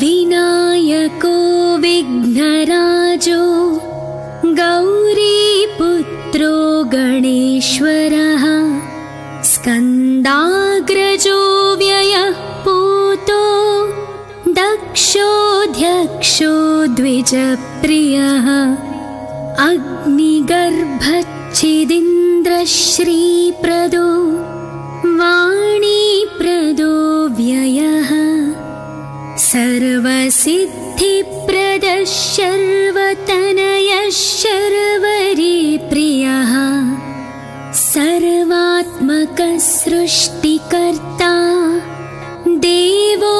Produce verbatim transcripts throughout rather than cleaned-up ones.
विनायको विघ्नराजो गौरीपुत्रो गणेश्वरः स्कन्दाग्रजो व्ययः पूतो दक्षोऽध्यक्षो द्विजप्रियः अग्निगर्भच्छिदिन्द्रश्रीप्रदो वाणीप्रदो व्ययः सर्वसिद्धिप्रदः सर्वतनयः सर्वरि प्रियः सर्वात्मकः सृष्टिकर्ता देवो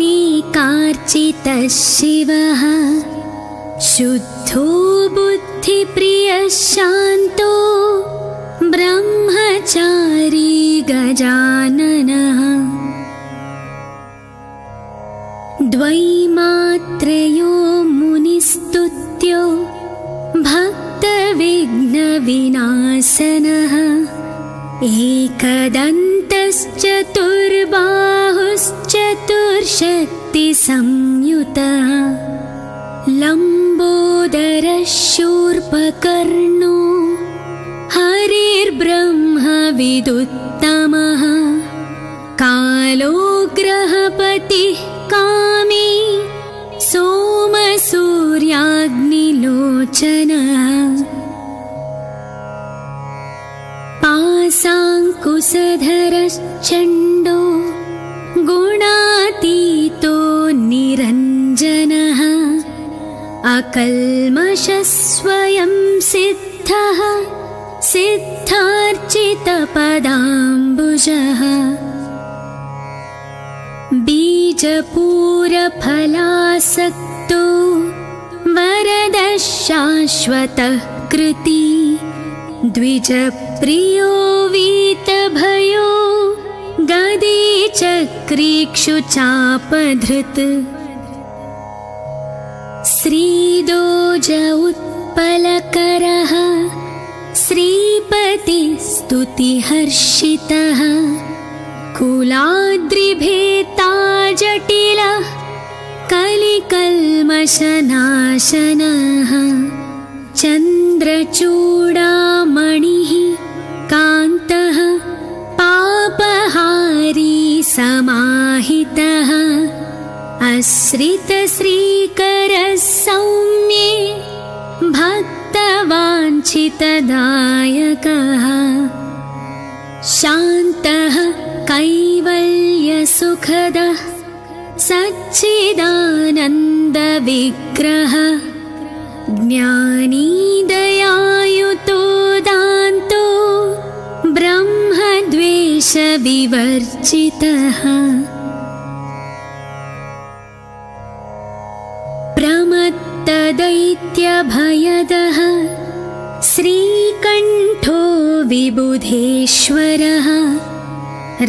नेकार्चितः शिवः शुद्धो बुद्धिप्रियः शान्तो ब्रह्मचारी गजाननः द्वैमात्रेयो मुनिस्तुत्यो भक्तविघ्नविनाशनः एकदन्तश्चतुर्बाहुश्चतुर्शक्तिसंयुतः लम्बोदरः शूर्पकर्णो हरिर्ब्रह्मविदुत्तमः कालो ग्रहपतिः कामी सोमसूर्याग्निलोचनः पासाङ्कुशधरश्चण्डो गुणातीतो निरञ्जनः अकल्मषः स्वयं सिद्धः सिद्धार्चितपदाम्बुजः बीजपूरफलासक्तो वरदः शाश्वतः कृती द्विजप्रियो वीतभयो गदीचक्रीक्षुचापधृत् श्रीदोज उत्पलकरः श्रीपतिस्तुतिहर्षितः कुलाद्रिभेता जटिलः कलिकल्मषनाशनः चन्द्रचूडामणिः कान्तः पापहारी समाहितः आश्रितश्रीकरः सौम्ये भक्तवाञ्छितदायकः शान्तः कैवल्यसुखदः सच्चिदानन्दविग्रहः ज्ञानी दयायुतो दान्तो ब्रह्मद्वेषविवर्जितः प्रमत्तदैत्यभयदः श्रीकण्ठो विबुधेश्वरः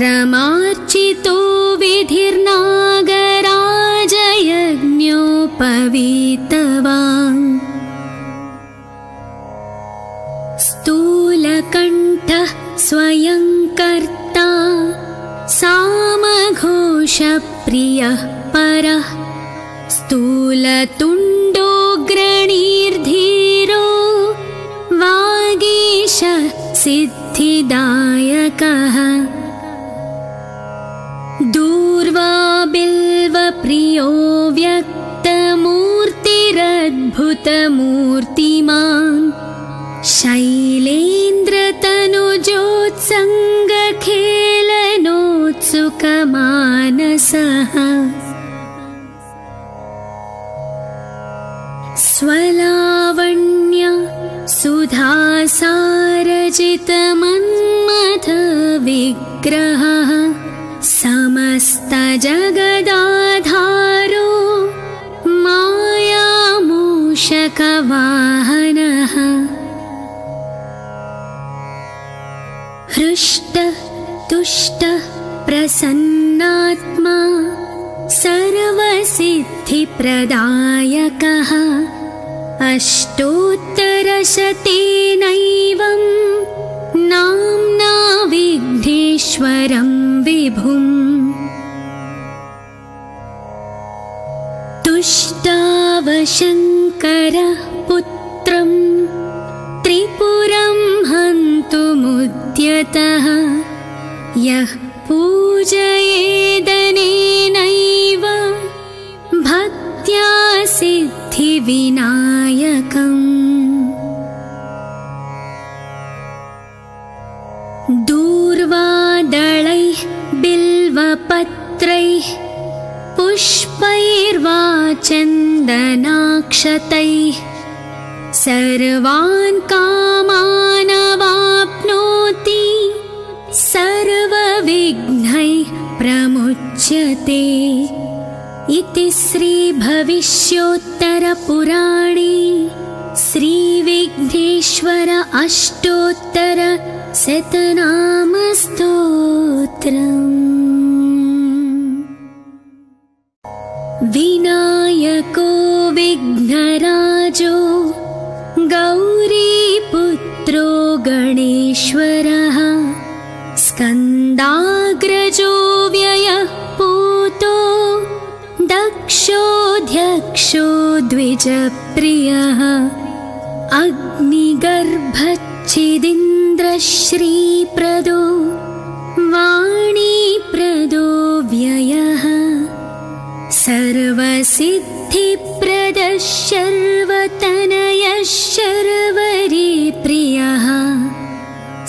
रमार्चितो विधिर्नागराजयज्ञोपवीतवान् स्थूलकण्ठः स्वयं कर्ता सामघोषप्रियः परः स्थूलतुण्डो ग्रणीर्धीरो वागीशः सिद्धिदायकः दूर्वा बिल्वप्रियो व्यक्तमूर्तिरद्भुतमूर्तिमान् शैलेन्द्रतनुजोत्सङ्गखेलनोत्सुकमानसः स्वलावण्य सुधासारजितमन्मथविग्रहः समस्तजगदाधारो मायामूषकवाहनः हृष्टः तुष्टः प्रसन्नात्मा सर्वसिद्धिप्रदायकः अष्टोत्तरशतेनैवं नाम्ना विघ्नेश्वरं विभुम् तुष्टावशङ्करः पुत्रं त्रिपुरं हन्तुमुद्यतः यः पूजयेदनेनैव भक्त्या सिद्धिविनायकम्। दूर्वादलैः बिल्वपत्रैः पुष्पैर्वा चन्दनाक्षतैः सर्वान् कामानवाप्नोति सर्वविघ्नैः प्रमुच्यते। इति श्री भविष्योत्तरपुराणे श्री विघ्नेश्वर अष्टोत्तर शतनाम स्तोत्रम्। विनायको विघ्नराजो गौरीपुत्रो गणेश्वरः स्कन्दाग्रजो व्ययः पूतो दक्षोऽध्यक्षो द्विजप्रियः अग्निगर्भच्छिदिन्द्रश्रीप्रदो वाणीप्रदो व्ययः सर्वसिद्धिप्रदः शर्वतनयः शर्वरीप्रियः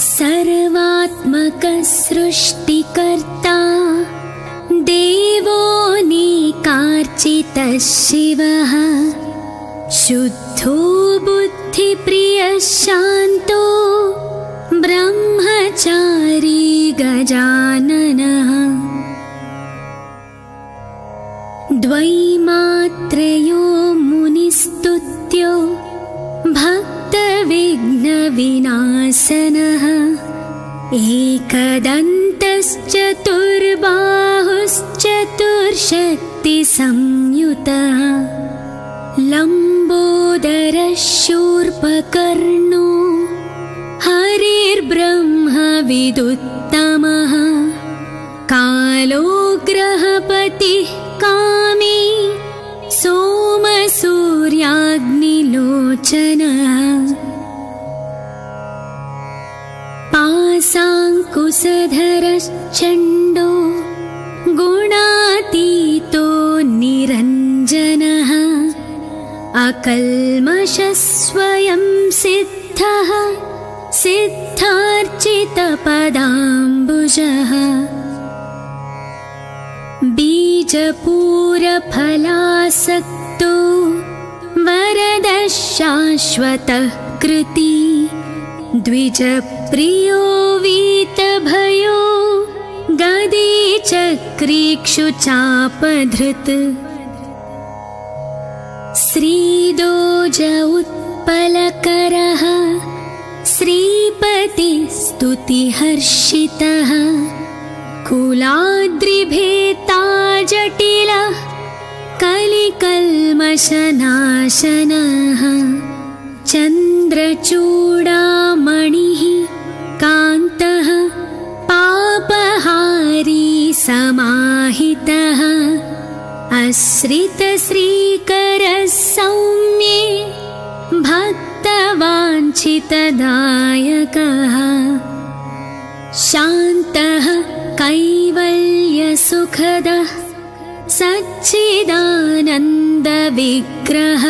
सर्वात्मकसृष्टिकर्ता देवो नेकार्चितः शिवः शुद्धो बुद्धिप्रियः शान्तो ब्रह्मचारी गजाननः। द्वैमात्रयो मुनिस्तुत्यो भक्तविघ्नविनाशनः एकदन्तश्चतुर्बाहुश्चतुर्शक्तिसंयुतः लम्बोदरशूर्पकर्णो हरिर्ब्रह्मविदुत्तमः कालो ग्रहपतिः कामी सोमसूर्याग्निलोचनः पासाङ्कुशधरश्चण्डो गुणातीतो निरञ्जनः अकल्मषस्वयं सिद्धः सिद्धार्चितपदाम्बुजः बीजपूरफलासक्तो वरदः शाश्वतः कृती द्विजप्रियो वीतभयो गदीचक्रीक्षुचापधृत् श्रीदोज उत्पलकरः श्रीपतिस्तुतिहर्षितः कुलाद्रिभेता जटिलः कलिकल्मषनाशनः चन्द्रचूडामणिः कान्तः पापहारी समाहितः आश्रितश्रीकरः सौम्ये भक्तवाञ्छितदायकः शान्तः कैवल्यसुखदः सच्चिदानन्दविग्रहः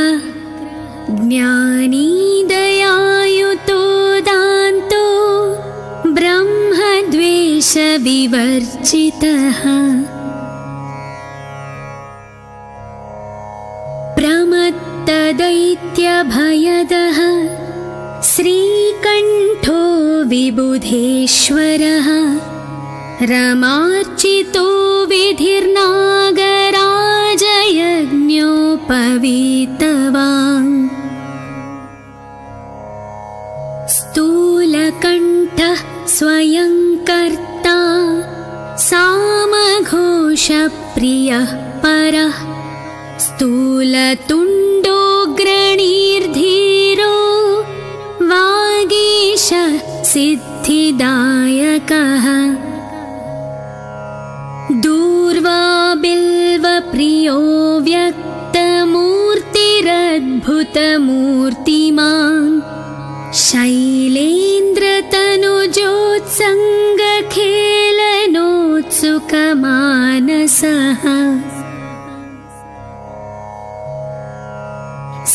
ज्ञानी दयायुतो दान्तो ब्रह्मद्वेषविवर्जितः प्रमत्तदैत्यभयदः श्रीकण्ठो विबुधेश्वरः रमार्चितो विधिर्नागराजयज्ञोपवीतवान् स्थूलकण्ठः स्वयं कर्ता सामघोषप्रियः परः स्थूलतुण्डो ग्रणीर्धीरो वागीश सिद्धिदायकः दूर्वाबिल्वप्रियो व्यक्तः धीरद्भुतमूर्तिमान् शैलेन्द्रतनुजोत्सङ्गखेलनोत्सुकमानसः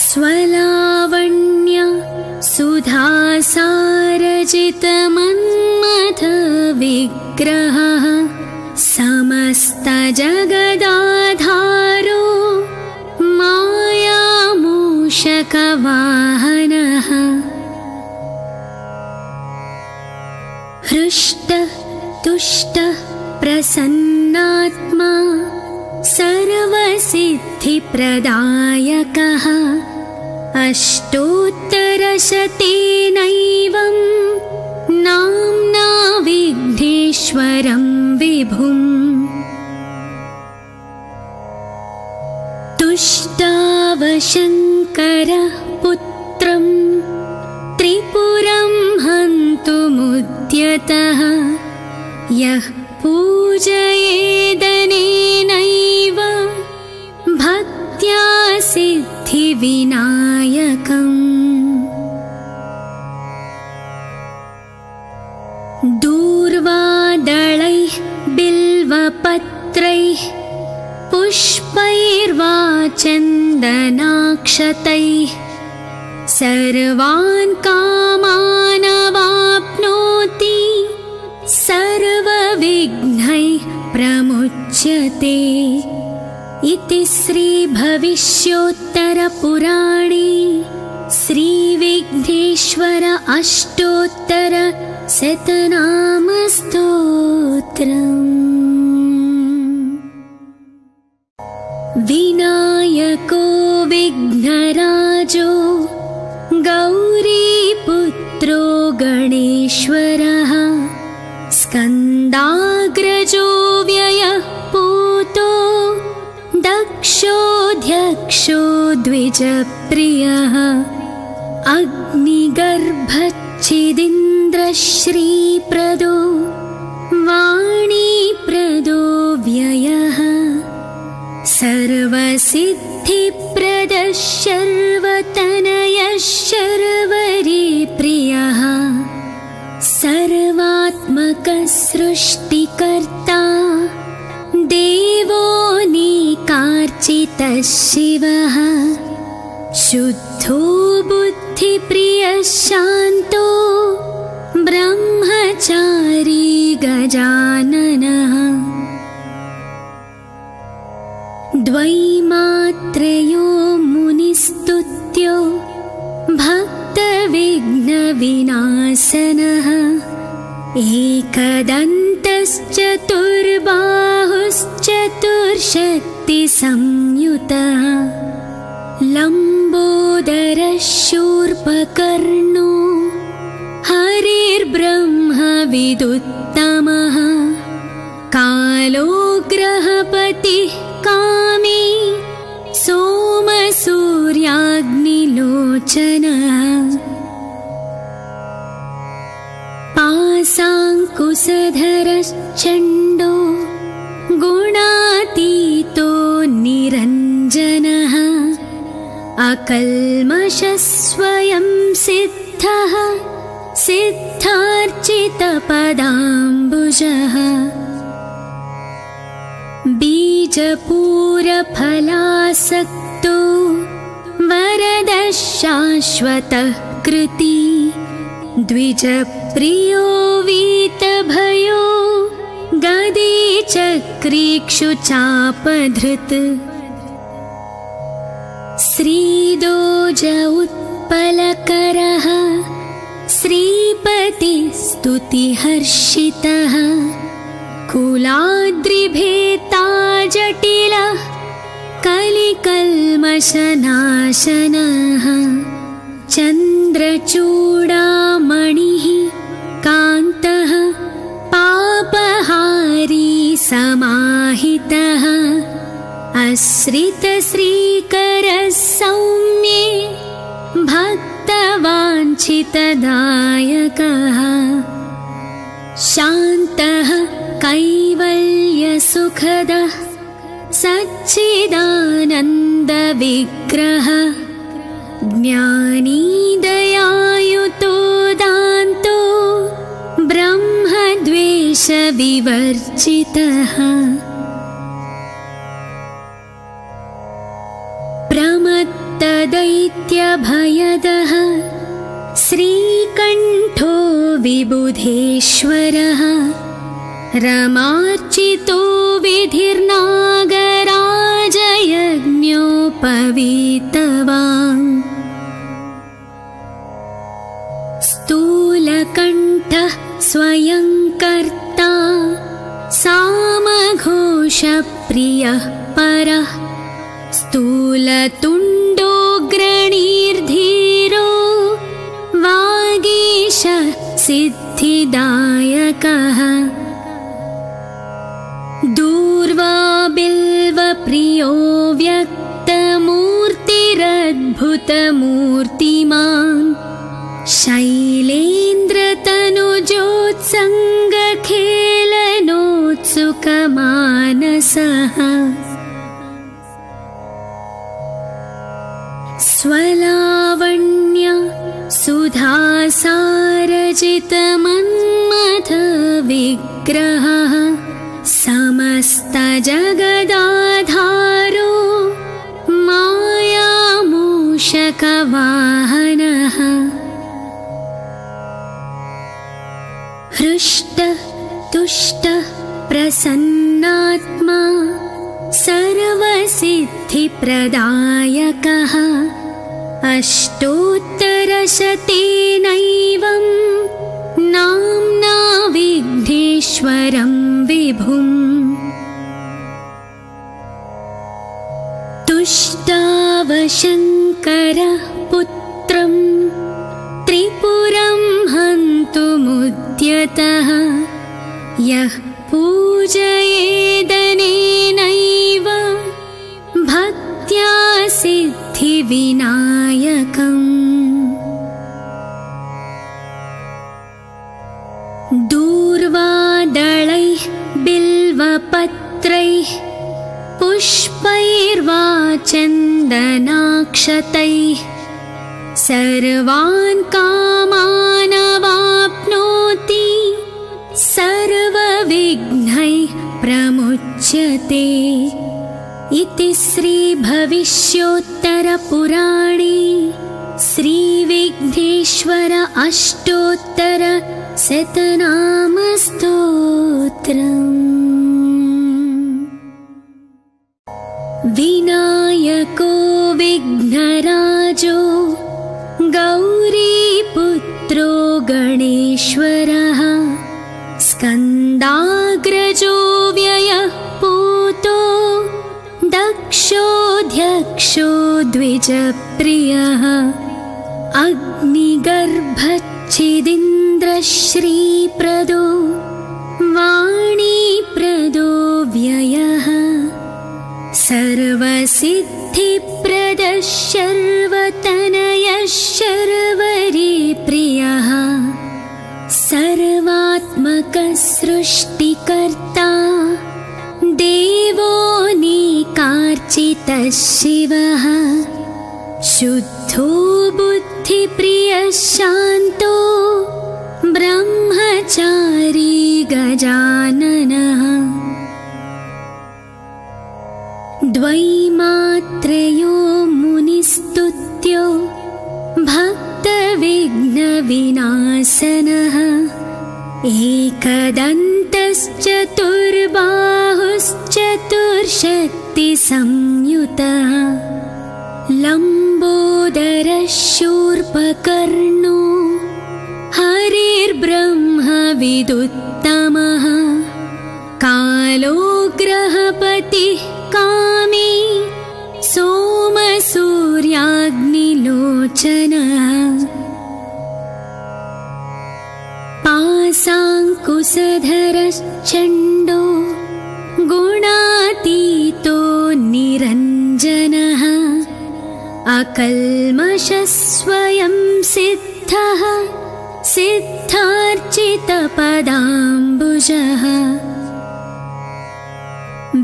स्वलावण्य सुधासारजितमन्मथ विग्रहः समस्तजगदाधारो मायामूषकवाहनः हृष्टः तुष्टः प्रसन्नात्मा सर्वसिद्धिप्रदायकः अष्टोत्तरशतेनैवं नाम्ना विघ्नेश्वरं विभुं तुष्टावशङ्करः पुत्रं त्रिपुरं हन्तुमुद्यतः यः पूजयेदनेनैव भक्त्या सिद्धिविनायकम् दूर्वादलैः बिल्वपत्रैः पुष्पैर्वा चन्दनाक्षतैः सर्वान् कामानवाप्नोति सर्वविघ्नैः प्रमुच्यते इति श्री भविष्योत्तरपुराणे श्री विघ्नेश्वर अष्टोत्तर शतनाम स्तोत्रम् विनायको विघ्नराजो गौरीपुत्रो गणेश्वरः स्कन्दाग्रजो व्ययः पूतो दक्षोऽध्यक्षो द्विजप्रियः अग्निगर्भच्छिदिन्द्रश्रीप्रदो वाणीप्रदो व्ययः सर्वसिद्धिप्रदः शर्वतनयः शर्वरीप्रियः सर्वात्मकः सृष्टिकर्ता देवो नेकार्चितः शिवः शुद्धो बुद्धिप्रियः शान्तो ब्रह्मचारी गजाननः द्वैमात्रयो मुनिस्तुत्यो भक्तविघ्नविनाशनः एकदन्तश्चतुर्बाहुश्चतुर्शक्तिसंयुतः लम्बोदरशूर्पकर्णो हरिर्ब्रह्मविदुत्तमः कालो ग्रहपतिः कामी सोमसूर्याग्निलोचनः पासाङ्कुशधरश्चण्डो गुणातीतो निरञ्जनः अकल्मषस्वयं सिद्धः सिद्धार्चितपदाम्बुजः बीजपूरफलासक्तो वरदः शाश्वतः कृती द्विजप्रियो वीतभयो गदीचक्रीक्षुचापधृत् श्रीदोज उत्पलकरः श्रीपतिस्तुतिहर्षितः कुलाद्रिभेता जटिलः कलिकल्मषनाशनः चन्द्रचूडामणिः कान्तः पापहारी समाहितः आश्रितश्रीकरः सौम्ये भक्तवाञ्छितदायकः शान्तः कैवल्यसुखदः सच्चिदानन्द विग्रह ज्ञानी दयायुतो दान्तो ब्रह्मद्वेष विवर्जितः प्रमत्त दैत्यभयदः श्रीकण्ठो विबुधेश्वरः रमार्चितो विधिर्नागराजयज्ञोपवीतवान् स्थूलकण्ठः स्वयं कर्ता सामघोषप्रियः परः स्थूलतुण्डो ग्रणीर्धीरो वागीश सिद्धिदायकः दूर्वाबिल्वप्रियो व्यक्तमूर्तिरद्भुतमूर्तिमान् शैलेन्द्रतनुजोत्सङ्गखेलनोत्सुकमानसः स्वलावण्य सुधासारजितमन्मथविग्रहः समस्तजगदाधारो मायामूषकवाहनः हृष्टः तुष्टः प्रसन्नात्मा सर्वसिद्धिप्रदायकः अष्टोत्तरशतेनैवं नाम्ना विघ्नेश्वरं विभुं तुष्टावशङ्करः पुत्रं त्रिपुरं हन्तुमुद्यतः यः पूजयेदनेनैव भक्त्या सिद्धिविनायकम् दूर्वादलैः बिल्वपत्रैः पुष्पैर्वा चन्दनाक्षतैः सर्वान् कामानवाप्नोति सर्वविघ्नैः प्रमुच्यते इति श्री भविष्योत्तरपुराणे श्रीविघ्नेश्वर अष्टोत्तर शतनाम स्तोत्रम् विनायको विघ्नराजो गौरीपुत्रो गणेश्वरः स्कन्दाग्रजो व्ययः पूतो दक्षोऽध्यक्षो द्विजप्रियः अग्निगर्भच्छिदिन्द्रश्रीप्रदो वाणीप्रदो व्ययः सर्वसिद्धिप्रदः शर्वतनयः शर्वरीप्रियः सर्वात्मकः सृष्टिकर्ता देवो निकार्चितः शिवः शुद्धो बुद्धिप्रियः शान्तो ब्रह्मचारी गजाननः द्वैमात्रयो मुनिस्तुत्यो भक्तविघ्नविनाशनः एकदन्तश्चतुर्बाहुश्चतुर्शक्तिसंयुतः लम्बोदरशूर्पकर्णो हरिर्ब्रह्मविदुत्तमः कालो ग्रहपतिः कामी सोमसूर्याग्निलोचनः पासाङ्कुशधरश्चण्डो गुणातीतो निरञ्जनः अकल्मषस्वयं सिद्धः सिद्धार्चितपदाम्बुजः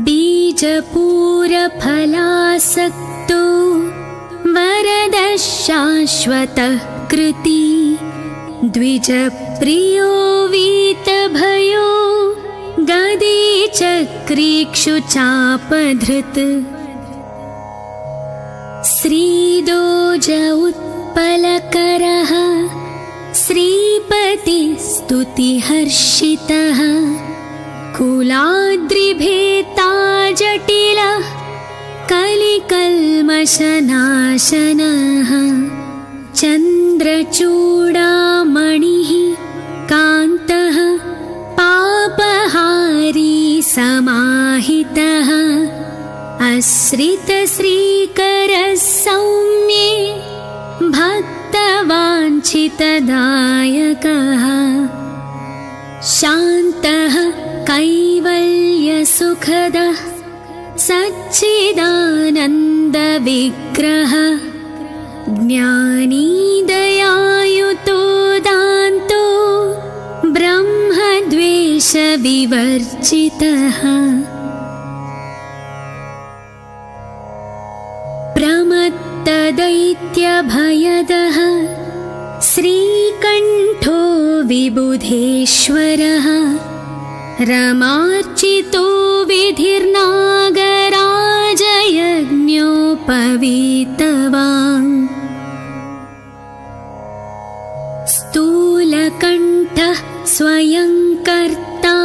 बीज बीजपूरफलासक्तो वरदः शाश्वतः कृति द्विजप्रियो वीतभयो गदिचक्रीक्षु चापधृत् श्रीदोज उत्पलकरः श्रीपतिस्तुतिहर्षितः कुलाद्रिभेता जटिलः कलिकल्मषनाशनः चन्द्रचूडामणिः कान्तः पापहारी समाहितः आश्रितश्रीकरः सौम्ये भक्तवाञ्छितदायकः शान्तः कैवल्यसुखदः सच्चिदानन्दविग्रहः ज्ञानी दयायुतो दान्तो ब्रह्मद्वेषविवर्जितः प्रमत्तदैत्यभयदः श्रीकण्ठो विबुधेश्वरः रमार्चितो विधिर्नागराजयज्ञोपवीतवान् स्थूलकण्ठः स्वयं कर्ता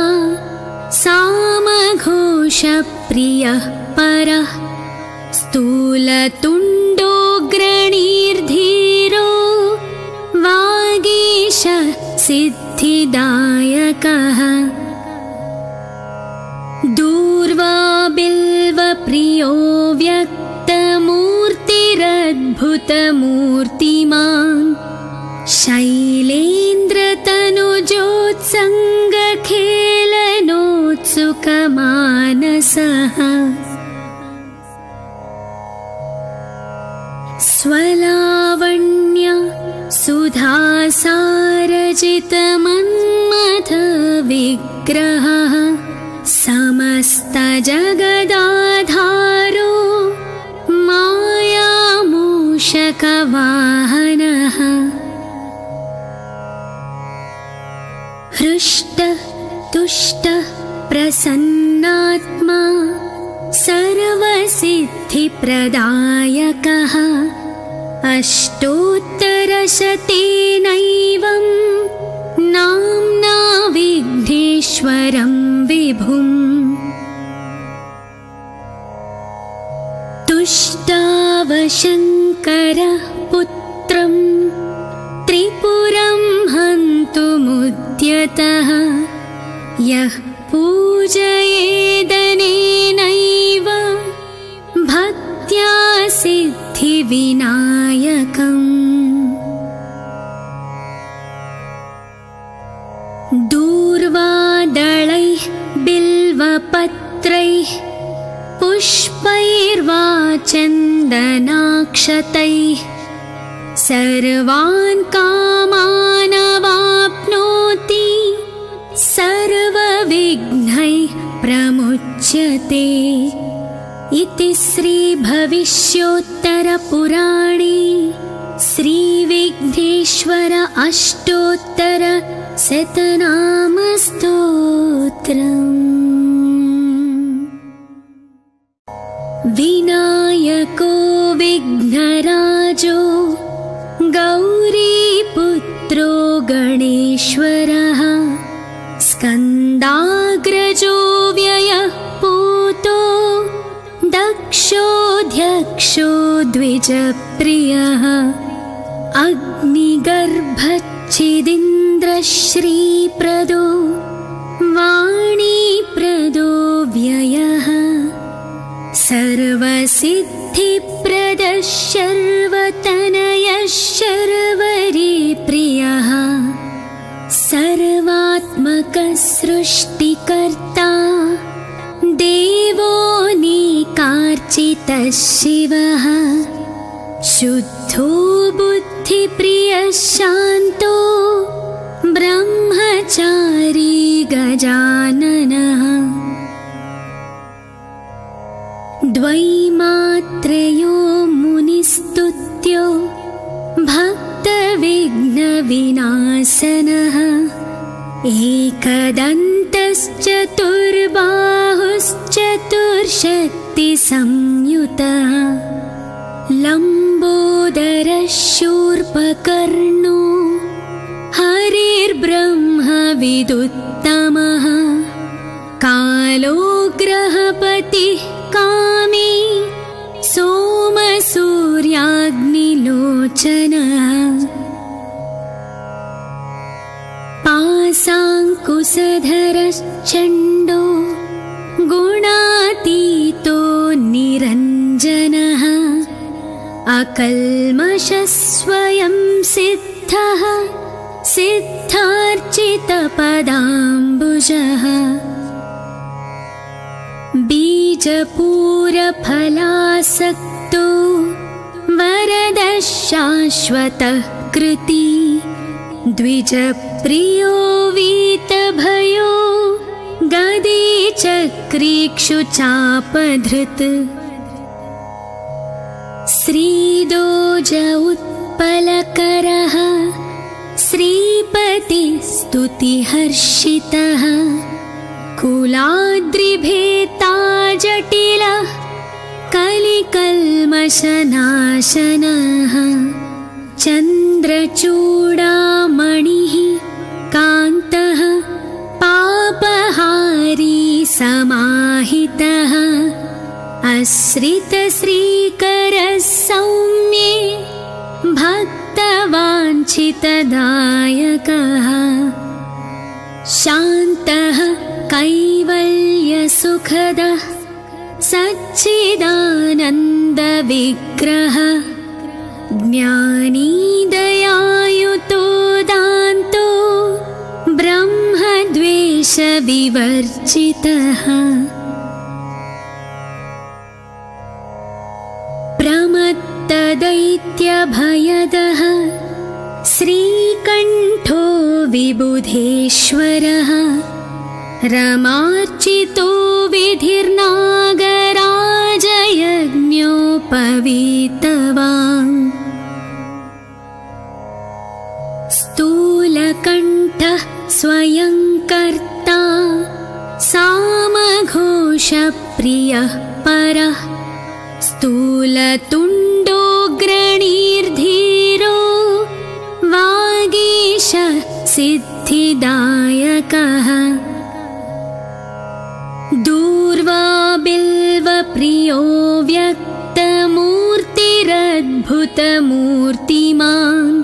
सामघोषप्रियः परः स्थूलतुण्डो ग्रणीर्धीरो वागीश सिद्धिदायकः दूर्वाबिल्वप्रियो व्यक्तमूर्तिरद्भुतमूर्तिमान् शैलेन्द्रतनुजोत्सङ्गखेलनोत्सुकमानसः स्वलावण्य सुधासारजितमन्मथविग्रहः समस्तजगदाधारो मायामूषकवाहनः हृष्टः तुष्टः प्रसन्नात्मा सर्वसिद्धिप्रदायकः अष्टोत्तरशतेनैवं नाम्ना विघ्नेश्वरं विभुम् तुष्टावशङ्करः पुत्रं त्रिपुरं हन्तुमुद्यतः यः पूजयेदनेनैव भक्त्या सिद्धिविनायकम् दूर्वादलैः बिल्वपत्रैः पुष्पैर्वा चन्दनाक्षतैः सर्वान् कामानवाप्नोति सर्वविघ्नैः प्रमुच्यते इति श्रीभविष्योत्तरपुराणे श्रीविघ्नेश्वर अष्टोत्तर शतनाम स्तोत्रम् विनायको विघ्नराजो गौरीपुत्रो गणेश्वरः स्कन्दाग्रजो व्ययः पूतो दक्षोऽध्यक्षो द्विजप्रियः अग्निगर्भच्छिदिन्द्रश्रीप्रदो वाणीप्रदो व्ययः सर्वसिद्धिप्रदः शर्वतनयः शर्वरीप्रियः सर्वात्मकः सृष्टिकर्ता देवो निकार्चितः शिवः शुद्धो बुद्धिप्रियः शान्तो ब्रह्मचारी गजाननः द्वैमात्रयो मुनिस्तुत्यो भक्तविघ्नविनाशनः एकदन्तश्चतुर्बाहुश्चतुर्शक्तिसंयुतः लम्बोदरशूर्पकर्णो हरिर्ब्रह्मविदुत्तमः कालोग्रहपतिः कामी सोमसूर्याग्निलोचनः पासाङ्कुशधरश्चण्डो गुणातीतो निरञ्जनः अकल्मषस्वयं सिद्धः सिद्धार्चितपदाम्बुजः बीजपूरफलासक्तो वरदः शाश्वतः कृती द्विजप्रियो वीतभयो गदीचक्रीक्षुचापधृत् श्रीदोज उत्पलकरः श्रीपतिस्तुतिहर्षितः कुलाद्रिभेता जटिलः कलिकल्मषनाशनः चन्द्रचूडामणिः कान्तः पापहारी समाहितः आश्रितश्रीकरः सौम्ये भक्तवाञ्छितदायकः शान्तः कैवल्यसुखदः सच्चिदानन्दविग्रहः ज्ञानी दयायुतो दान्तो ब्रह्मद्वेषविवर्जितः प्रमत्तदैत्यभयदः श्रीकण्ठो विबुधेश्वरः रमार्चितो विधिर्नागराजयज्ञोपवीतवान् स्थूलकण्ठः स्वयं कर्ता सामघोषप्रियः परः स्थूलतुण्डो ग्रणीर्धीरो वागीशः सिद्धिदायकः दूर्वा बिल्वप्रियो व्यक्तमूर्तिरद्भुतमूर्तिमान्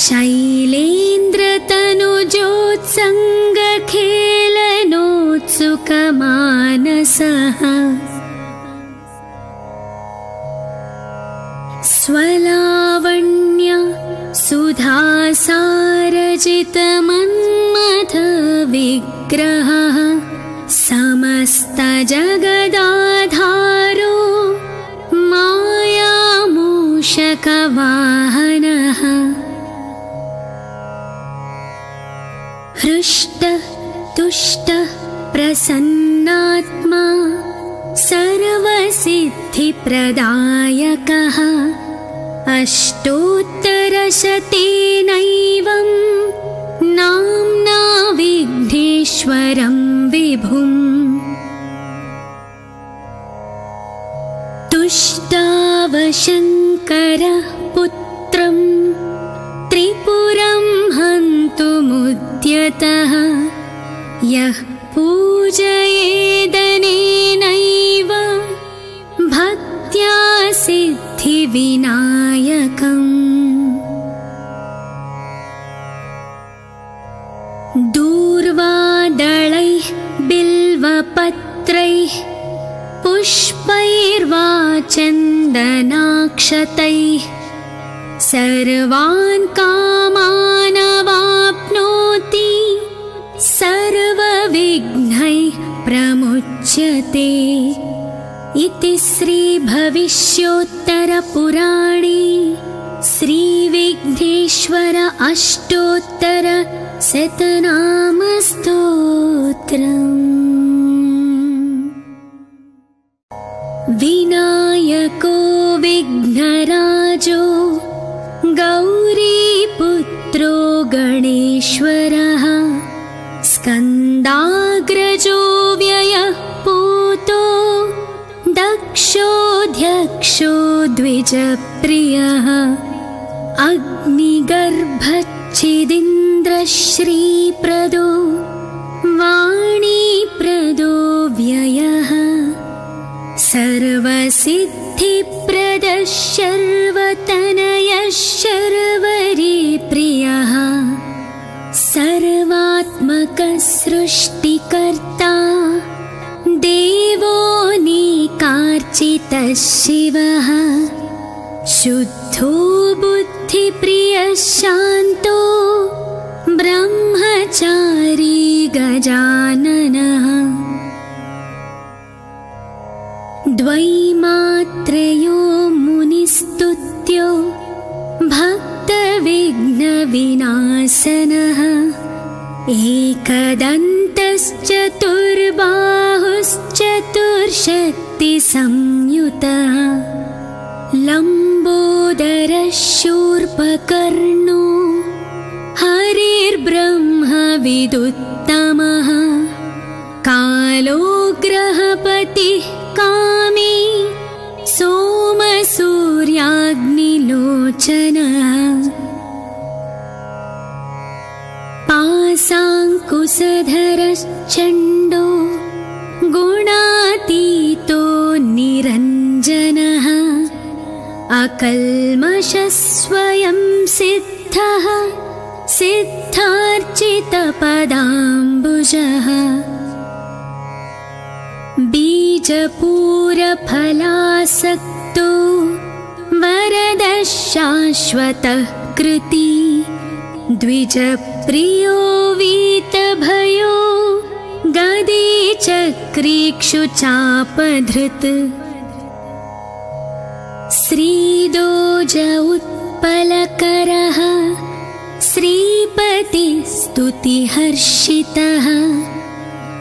शैलेन्द्रतनुजोत्सङ्गखेलनोत्सुकमानसः स्वलावण्य सुधासारजितमन्मथविग्रहः समस्तजगदाधारो मायामूषकवाहनः हृष्टः तुष्टः प्रसन्नात्मा सर्वसिद्धिप्रदायकः अष्टोत्तरशतेनैवं नाम्ना विघ्नेश्वरं विभुम् तुष्टावशङ्करः पुत्रं त्रिपुरं हन्तुमुद्यतः यः पूजयेदनेनैव भक्त्या सिद्धिविनायकम् दूर्वादलैः बिल्वपत्रैः पुष्पैर्वा चन्दनाक्षतैः सर्वान् कामानवाप्नोति सर्वविघ्नैः प्रमुच्यते इति श्रीभविष्योत्तरपुराणे श्रीविघ्नेश्वर अष्टोत्तर शतनाम स्तोत्रम्। को विघ्नराजो गौरीपुत्रो गणेश्वरः स्कन्दाग्रजो व्ययः पूतो दक्षोऽध्यक्षो द्विजप्रियः अग्निगर्भच्छिदिन्द्रश्रीप्रदो वाणीप्रदो व्ययः सर्वसिद्धिप्रदः शर्वतनयः शर्वरीप्रियः सर्वात्मकः सृष्टिकर्ता देवो नेकार्चितः शिवः शुद्धो बुद्धिप्रियः शान्तो ब्रह्मचारी गजाननः द्वैमात्रयो मुनिस्तुत्यो भक्तविघ्नविनाशनः एकदन्तश्चतुर्बाहुश्चतुर्शक्तिसंयुतः लम्बोदरः शूर्पकर्णो हरिर्ब्रह्मविदुत्तमः कालोग्रहपतिः कामी सोमसूर्याग्निलोचनः पासाङ्कुशधरश्चण्डो गुणातीतो निरञ्जनः अकल्मषः स्वयं सिद्धः सिद्धार्चितपदाम्बुजः बीजपूरफलासक्तो वरदः शाश्वतः कृती द्विजप्रियो वीतभयो गदीचक्रीक्षुचापधृत् श्रीदोज उत्पलकरः श्रीपतिस्तुतिहर्षितः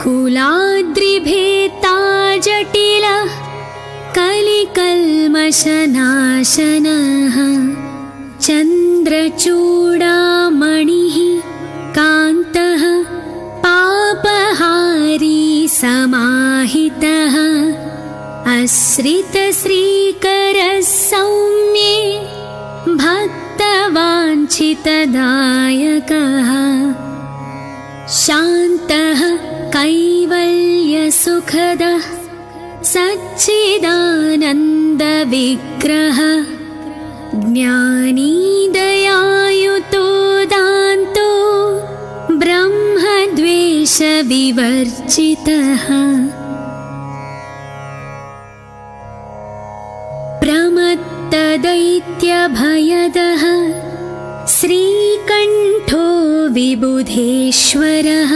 कुलाद्रिभेता जटिलः कलिकल्मषनाशनः चन्द्रचूडामणिः कान्तः पापहारी समाहितः आश्रितश्रीकरः सौम्ये भक्तवाञ्छितदायकः शान्तः कैवल्यसुखदः सच्चिदानन्दविग्रहः ज्ञानी दयायुतो दान्तो ब्रह्मद्वेषविवर्जितः प्रमत्तदैत्यभयदः श्रीकण्ठो विबुधेश्वरः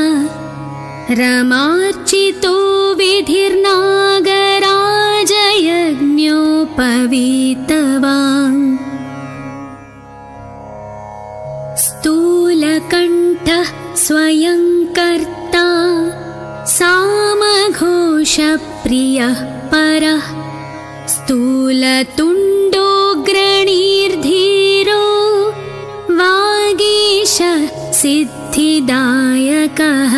रमार्चितो विधिर्नागराजयज्ञोपवीतवान् स्थूलकण्ठः स्वयं कर्ता सामघोषप्रियः परः स्थूलतुण्डो ग्रणीर्धीरो वागीशः सिद्धिदायकः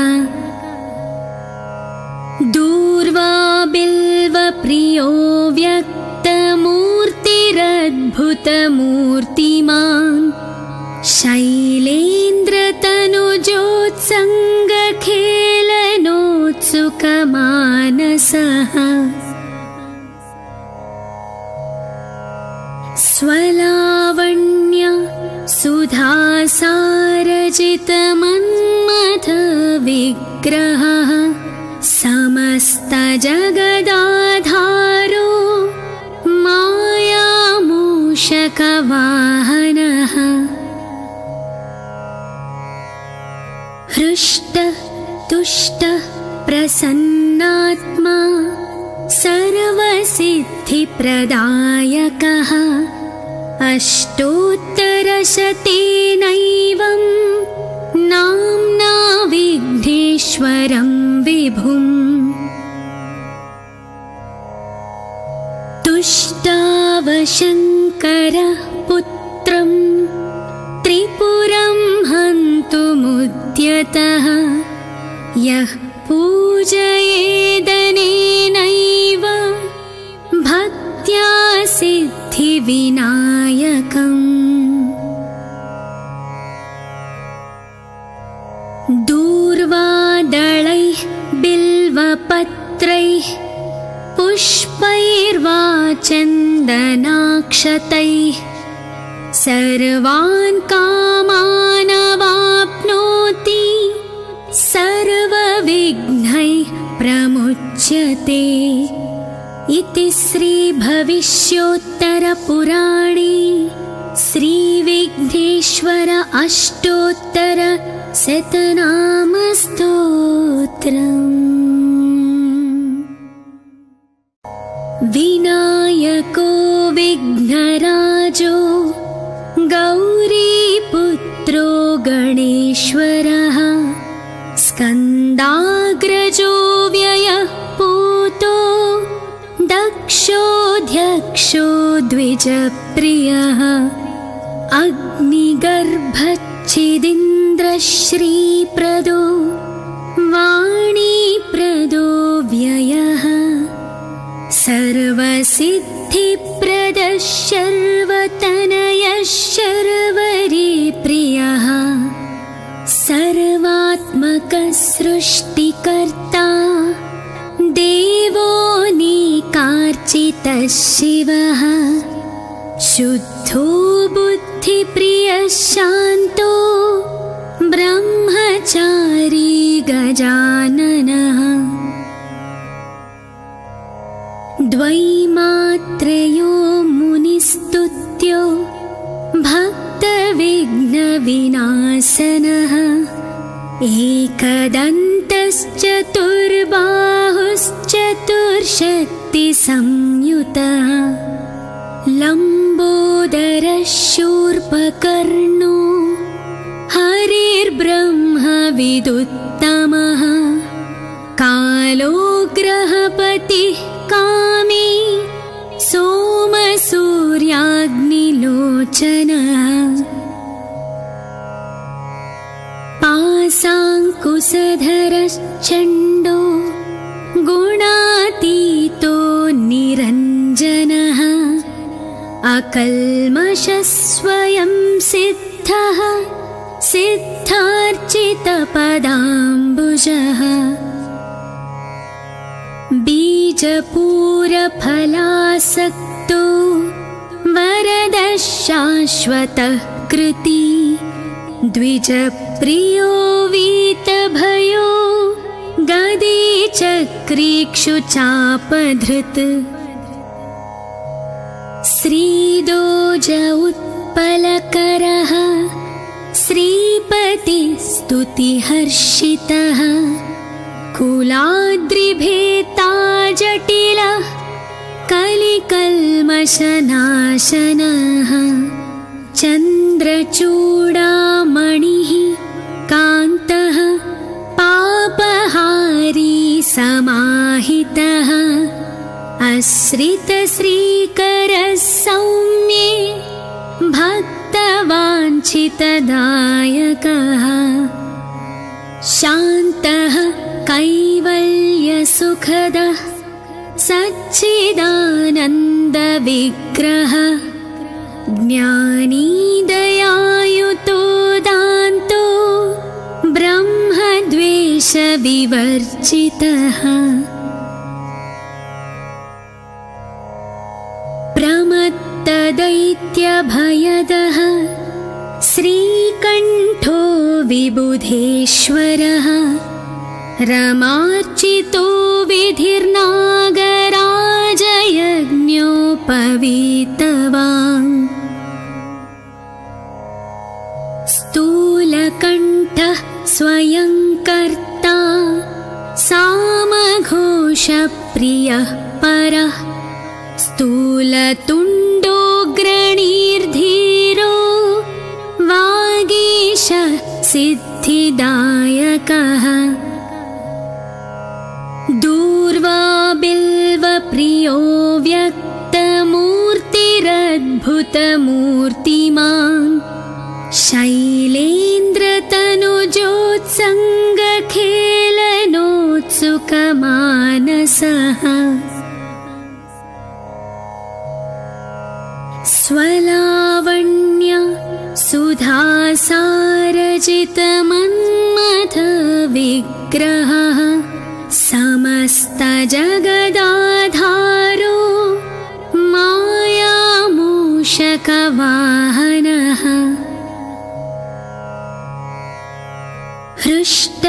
दूर्वा बिल्वप्रियो व्यक्तमूर्तिरद्भुतमूर्तिमान् शैलेन्द्रतनुजोत्सङ्गखेलनोत्सुकमानसः स्वलावण्य सुधासारजितमन्मथविग्रहः समस्तजगदाधारो मायामूषकवाहनः हृष्टः तुष्टः प्रसन्नात्मा सर्वसिद्धिप्रदायकः अष्टोत्तरशतेनैवं नाम्ना विघ्नेश्वरं विभुम् तुष्ट अष्टावशङ्करः पुत्रं त्रिपुरं हन्तुमुद्यतः यः पूजयेदनेनैव भक्त्या सिद्धिविनायकम्। दूर्वादलैः बिल्वपत्रैः पुष्पैर्वा चन्दनाक्षतैः सर्वान् कामानवाप्नोति सर्वविघ्नैः प्रमुच्यते। इति श्री भविष्योत्तरपुराणे श्रीविघ्नेश्वर अष्टोत्तर शतनाम स्तोत्रम्। विनायको विघ्नराजो गौरीपुत्रो गणेश्वरः स्कन्दाग्रजो व्ययः पूतो दक्षोऽध्यक्षो द्विजप्रियः अग्निगर्भच्छिदिन्द्रश्रीप्रदो वाणीप्रदो व्ययः सर्वसिद्धिप्रदः सर्वतनयः सर्वरिप्रियः सर्वात्मकः सृष्टिकर्ता देवो नेकार्चितः शिवः शुद्धो बुद्धिप्रियः शान्तो ब्रह्मचारी गजाननः। द्वैमात्रयो मुनिस्तुत्यो भक्तविघ्नविनाशनः एकदन्तश्चतुर्बाहुश्चतुर्शक्तिसंयुतः लम्बोदरः शूर्पकर्णो हरिर्ब्रह्मविदुत्तमः कालो ग्रहपतिः कामी सोमसूर्याग्निलोचनः पासाङ्कुशधरश्चण्डो गुणातीतो निरञ्जनः अकल्मषः स्वयं सिद्धः सिद्धार्चितपदाम्बुजः बीजपूरफलासक्तो वरदः शाश्वतः कृती द्विजप्रियो वीतभयो गदीचक्रीक्षुचापधृत् श्रीदोज उत्पलकरः श्रीपतिस्तुतिहर्षितः कुलाद्रिभेता जटिलः कलिकल्मषनाशनः चन्द्रचूडामणिः कान्तः पापहारी समाहितः आश्रितश्रीकरः सौम्ये भक्तवाञ्छितदायकः शान्तः कैवल्यसुखदः सच्चिदानन्दविग्रहः ज्ञानी दयायुतो दान्तो ब्रह्मद्वेषविवर्जितः प्रमत्तदैत्यभयदः श्रीकण्ठो विबुधेश्वरः रमार्चितो विधिर्नागराजयज्ञोपवीतवान् स्थूलकण्ठः स्वयं कर्ता सामघोषप्रियः परः स्थूलतुण्डो ग्रणीर्धीरो वागीशः सिद्धिदायकः दूर्वा बिल्वप्रियो व्यक्तमो अद्भुतमूर्तिमान् शैलेन्द्रतनुजोत्सङ्गखेलनोत्सुकमानसः स्वलावण्य सुधासारजितमन्मथ विग्रहः समस्त जगदाधारो मायामूषकवाहनः हृष्ट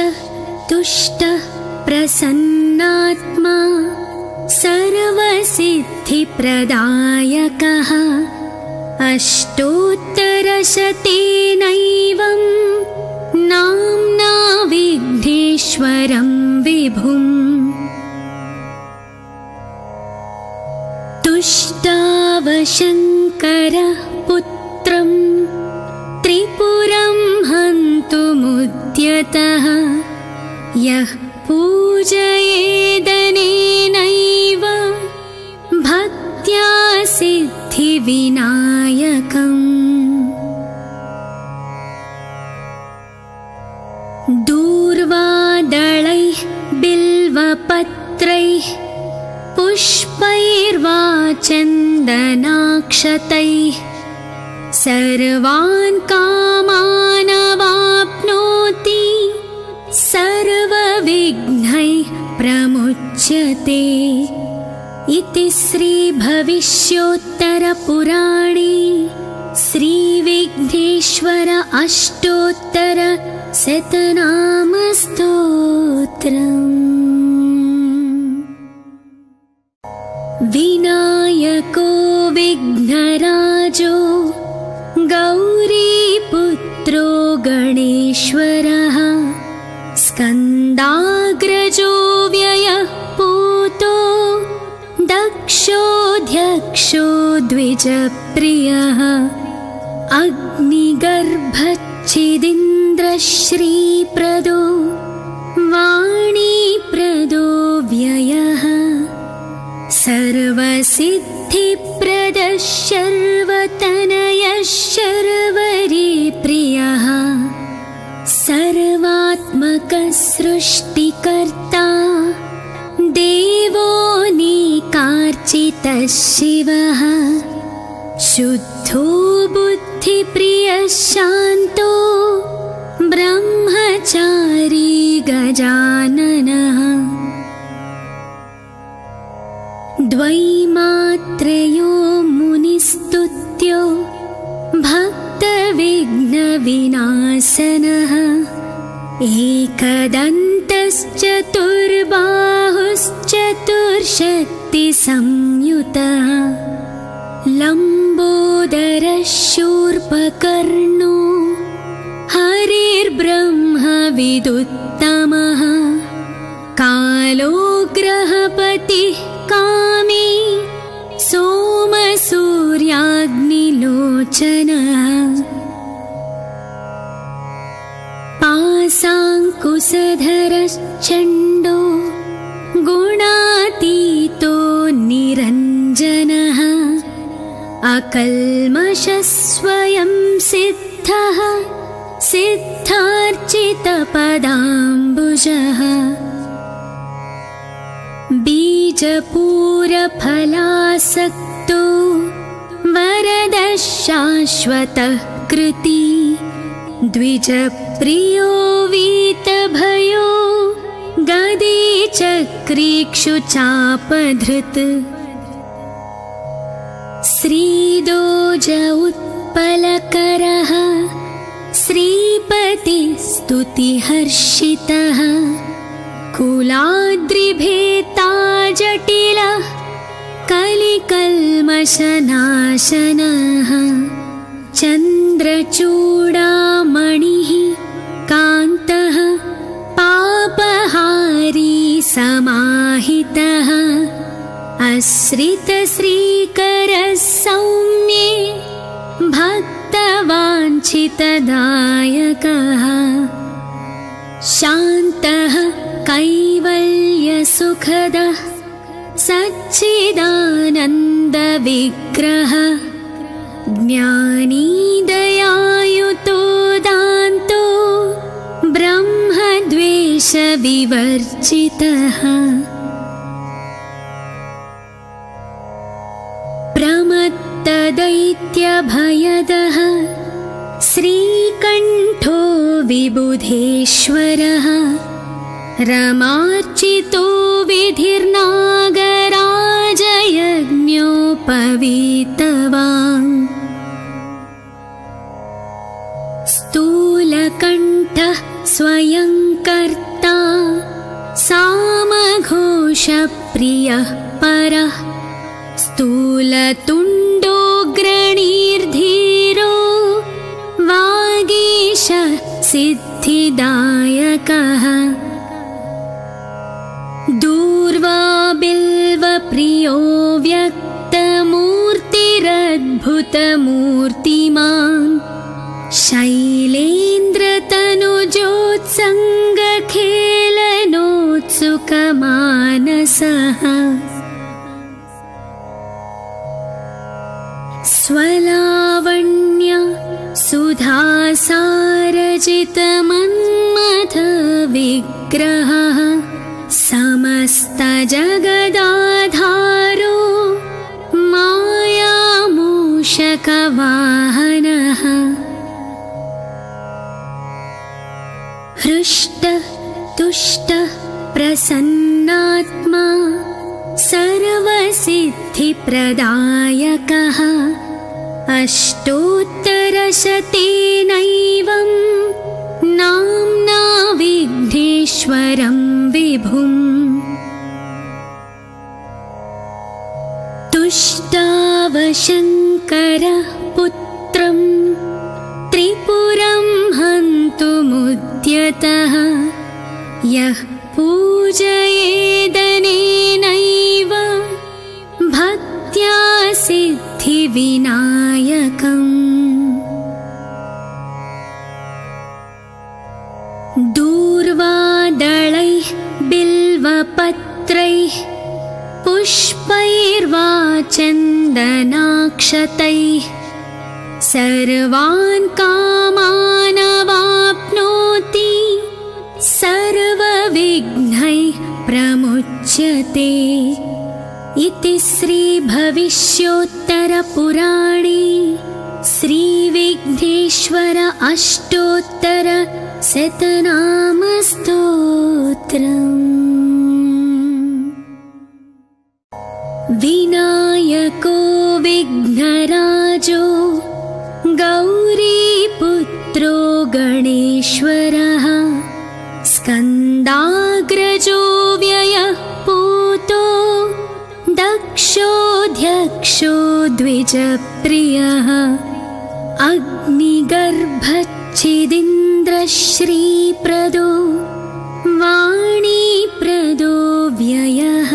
तुष्ट प्रसन्नात्मा सर्वसिद्धिप्रदायकः अष्टोत्तरशतेनैवं नाम्ना विघ्नेश्वरं विभुम् तुष्टावशङ्करः पुत्रं त्रिपुरं हन्तुमुद्यतः यः पूजयेदनेनैव भक्त्या सिद्धिविनायकम् दूर्वादलैः बिल्वपत्रैः पुष्पैर्वा चन्दनाक्षतैः सर्वान् कामानवाप्नोति सर्वविघ्नैः प्रमुच्यते इति श्री भविष्योत्तरपुराणे श्रीविघ्नेश्वर अष्टोत्तर शतनाम स्तोत्रम् विनायको विघ्नराजो गौरीपुत्रो गणेश्वरः स्कन्दाग्रजो व्ययः पूतो दक्षोऽध्यक्षो द्विजप्रियः अग्निगर्भच्छिदिन्द्रश्रीप्रदो वाणीप्रदो व्ययः सर्वसिद्धिप्रदः शर्वतनयः शर्वरीप्रियः सर्वात्मकसृष्टिकर्ता देवो नेकार्चितः शिवः शुद्धो बुद्धिप्रियः शान्तो ब्रह्मचारी गजाननः द्वैमात्रयो मुनिस्तुत्यो भक्तविघ्नविनाशनः एकदन्तश्चतुर्बाहुश्चतुर्शक्तिसंयुतः लम्बोदरशूर्पकर्णो हरिर्ब्रह्मविदुत्तमः कालो ग्रहपतिः कामी सोमसूर्याग्निलोचनः पासाङ्कुशधरश्चण्डो गुणातीतो निरञ्जनः अकल्मषस्वयं सिद्धः सिद्धार्चितपदाम्बुजः बीजपूरफलासक्तो वरदः शाश्वतः कृती द्विजप्रियो वीतभयो गदीचक्रीक्षुचापधृत् श्रीदोज उत्पलकरः श्रीपतिस्तुतिहर्षितः कुलाद्रिभेता जटिलः कलिकल्मषनाशनः चन्द्रचूडामणिः कान्तः पापहारी समाहितः आश्रितश्रीकरः सौम्ये भक्तवाञ्छितदायकः शान्तः कैवल्यसुखदः सच्चिदानन्दविग्रहः ज्ञानी दयायुतो दान्तो ब्रह्मद्वेषविवर्जितः प्रमत्तदैत्यभयदः श्रीकण्ठो विबुधेश्वरः रमार्चितो विधिर्नागराजयज्ञोपवीतवान् स्थूलकण्ठः स्वयं कर्ता सामघोषप्रियः परः स्थूलतुण्डोऽग्रणीर्धीरो वागीशः सिद्धिदायकः दूर्वा बिल्वप्रियो व्यक्तमूर्तिरद्भुतमूर्तिमान् शैलेन्द्रतनुजोत्सङ्गखेलनोत्सुकमानसः स्वलावण्य सुधासारजितमन्मथविग्रहः समस्तजगदाधारो मायामूषकवाहनः हृष्टः तुष्टः प्रसन्नात्मा सर्वसिद्धिप्रदायकः अष्टोत्तरशतेनैवं नाम्ना विघ्नेश्वरं विभुम् तुष्टावशङ्करः पुत्रं त्रिपुरं हन्तुमुद्यतः यः पूजयेदनेनैव भक्त्या सिद्धिविनायकम् दूर्वादलैः बिल्वपत्रैः पुष्पैर्वा चन्दनाक्षतैः सर्वान् कामानवाप्नोति सर्वविघ्नैः प्रमुच्यते इति श्रीभविष्योत्तरपुराणे श्रीविघ्नेश्वर अष्टोत्तर शतनाम स्तोत्रम् विनायको विघ्नराजो गौरीपुत्रो गणेश्वरः स्कन्दाग्रजो व्ययः पूतो दक्षोऽध्यक्षो द्विजप्रियः अग्निगर्भच्छिदिन्द्रश्रीप्रदो वाणीप्रदो व्ययः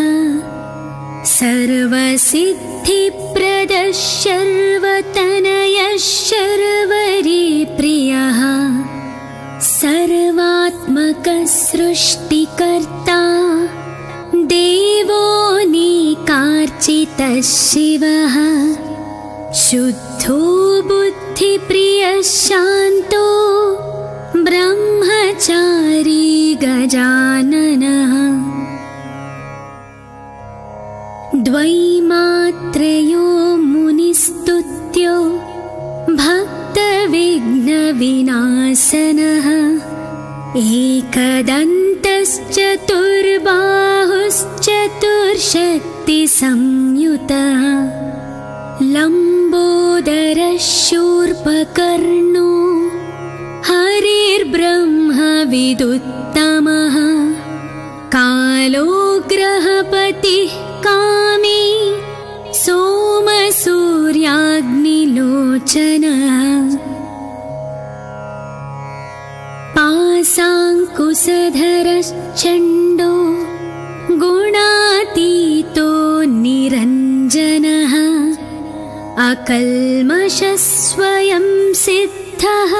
सर्वसिद्धिप्रदः शर्वतनयः शर्वरीप्रियः सर्वात्मकसृष्टिकर्ता देवो नेकार्चितः शिवः शुद्धो बुद्धिप्रियः शान्तो ब्रह्मचारी गजाननः द्वैमात्रयो मुनिस्तुत्यो भक्तविघ्नविनाशनः एकदन्तश्चतुर्बाहुश्चतुर्शक्तिसंयुतः लम्बोदरशूर्पकर्णो हरिर्ब्रह्मविदुत्तमः कालो ग्रहपतिः कामी सोमसूर्याग्निलोचनः पासाङ्कुशधरश्चण्डो गुणातीतो निरञ्जनः अकल्मषस्वयं सिद्धः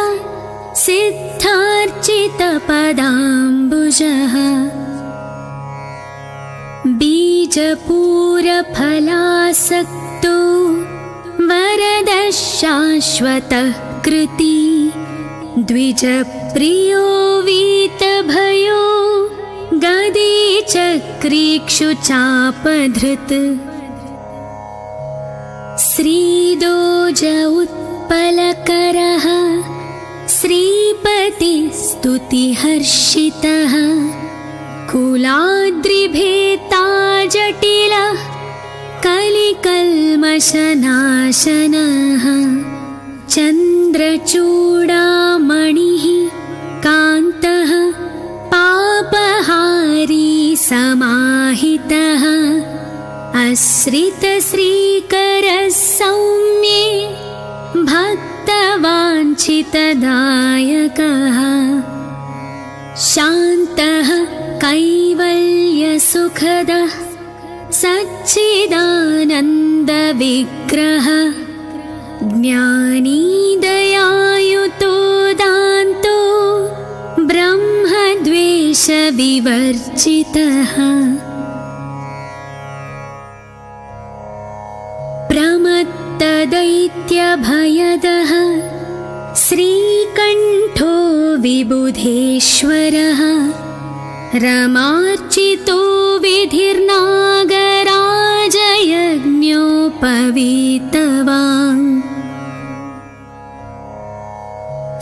सिद्धार्चितपदाम्बुजः बीजपूरफलासक्तो वरदः शाश्वतः कृती द्विज प्रियो वीतभयो गदी चक्रीक्षु चापधृत श्रीदोज उत्पलकरः श्रीपति स्तुतिहर्षितः कुलाद्रिभेता जटिलः कलिकल्मषनाशनः चन्द्रचूडामणिः कान्तः पापहारी समाहितः आश्रितश्रीकरः सौम्ये भक्तवाञ्छितदायकः शान्तः कैवल्यसुखदः सच्चिदानन्दविग्रहः ज्ञानी दयायुतो दान्तो ब्रह्मद्वेषविवर्जितः प्रमत्तदैत्यभयदः श्रीकण्ठो विबुधेश्वरः रमार्चितो विधिर्नागराजयज्ञोपवीतवान्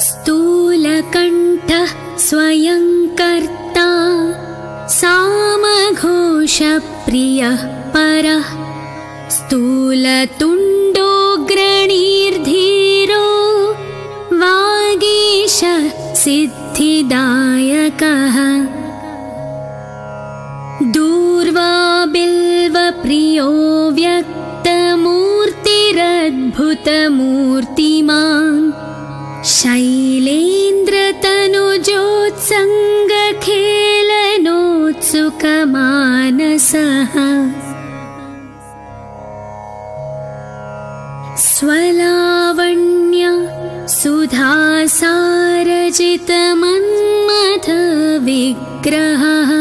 स्थूलकण्ठः स्वयं कर्ता सामघोषप्रियः परः स्थूलतुण्डो ग्रणीर्धीरो वागीश सिद्धिदायकः दूर्वाबिल्वप्रियो व्यक्तमूर्तिरद्भुतमूर्तिमान् शैलेन्द्रतनुजोत्सङ्गखेलनोत्सुकमानसः स्वलावण्य सुधासारजितमन्मथविग्रहः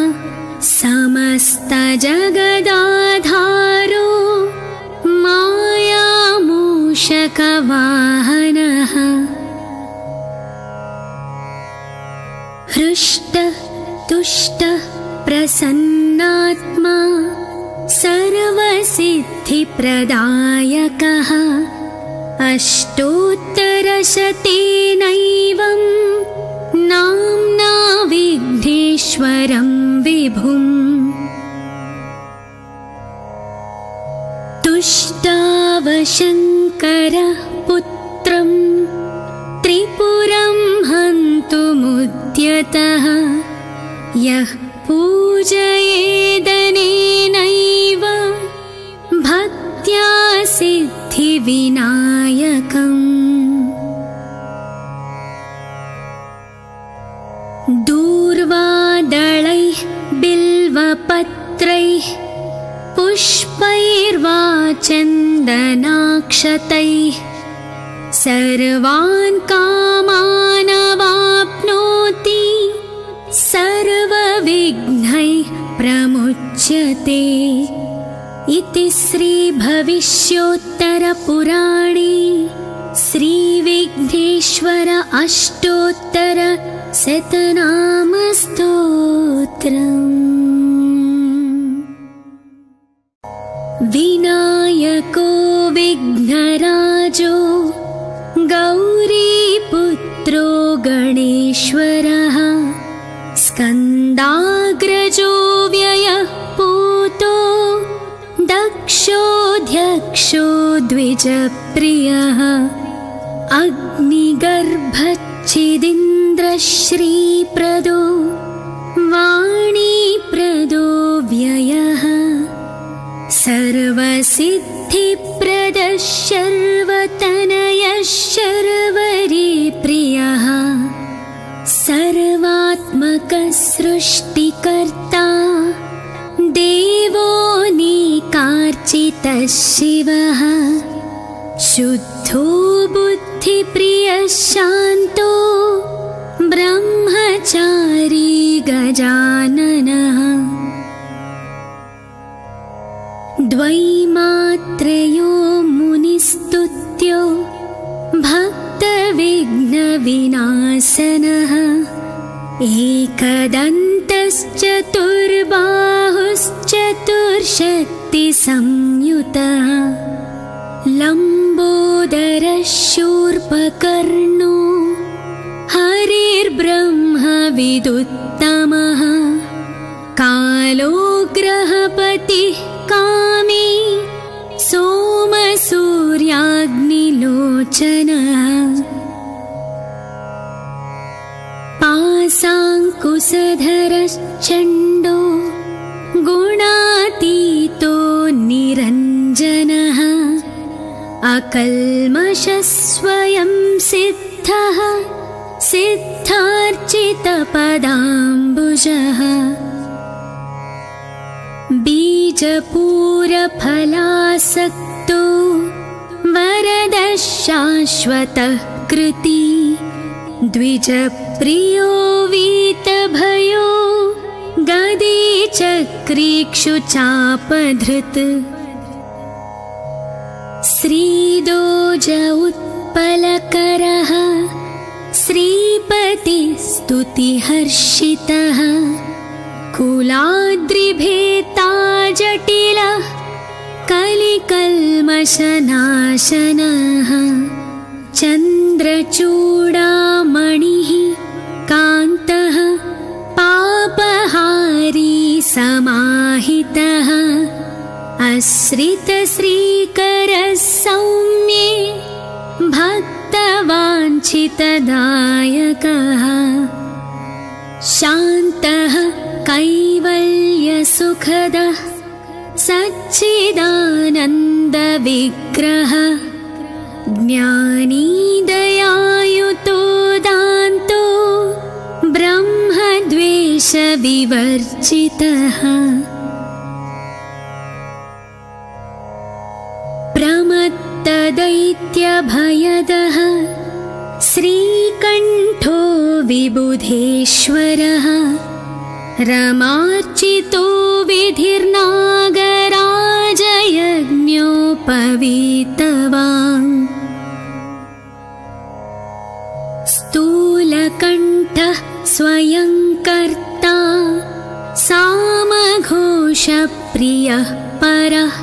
समस्तजगदाधारो मायामूषकवाहनः हृष्टः तुष्टः प्रसन्नात्मा सर्वसिद्धिप्रदायकः अष्टोत्तरशतेनैवं नाम्ना विघ्नेश्वरं विभुम् तुष्टावशङ्करः पुत्रं त्रिपुरं हन्तुमुद्यतः यः पूजयेदनेनैव भक्त्या सिद्धिविनायकम् दूर्वादळैः बिल्वपत्रैः पुष्पैर्वा चन्दनाक्षतैः सर्वान् कामानवाप्नोति सर्वविघ्नैः प्रमुच्यते इति श्रीभविष्योत्तरपुराणे श्रीविघ्नेश्वर अष्टोत्तर शतनाम स्तोत्रम् विनायको विघ्नराजो गौरीपुत्रो गणेश्वरः स्कन्दाग्रजो व्ययः पूतो दक्षोऽध्यक्षो द्विजप्रियः अग्निगर्भच्छिदिन्द्रश्रीप्रदो वाणीप्रदो व्ययः सर्वसिद्धिप्रदः शर्वतनयः शर्वरीप्रियः सर्वात्मकसृष्टिकर्ता देवो निकार्चितः शिवः शुद्धो बुद्धिप्रियः शान्तो ब्रह्मचारी गजाननः द्वैमात्रयो मुनिः संस्तुत्यो भक्तविघ्नविनाशनः एकदन्तश्चतुर्बाहुश्चतुर्शक्तिसंयुतः लम्बोदरशूर्पकर्णो हरिर्ब्रह्मविदुत्तमः कालो ग्रहपतिः कामी सोमसूर्याग्निलोचनः पासाङ्कुशधरश्चण्डो गुणातीतो निरञ्जनः अकल्मषस्वयं सिद्धः सिद्धार्चितपदाम्बुजः बीजपूरफलासक्तो वरदः शाश्वतः कृती द्विजप्रियो वीतभयो गदीचक्रीक्षुचापधृत् श्रीदोज उत्पलकरः श्रीपतिस्तुतिहर्षितः कुलाद्रिभेता जटिलः कलिकल्मषनाशनः चन्द्रचूडामणिः कान्तः पापहारी समाहितः आश्रितश्रीकरः सौम्ये भक्तवाञ्छितदायकः शान्तः कैवल्यसुखदः सच्चिदानन्दविग्रहः ज्ञानी दयायुतो दान्तो ब्रह्मद्वेषविवर्जितः प्रमत्तदैत्यभयदः श्रीकण्ठो विबुधेश्वरः रमार्चितो विधिर्नागराजयज्ञोपवीतवान् स्थूलकण्ठः स्वयं कर्ता सामघोषप्रियः परः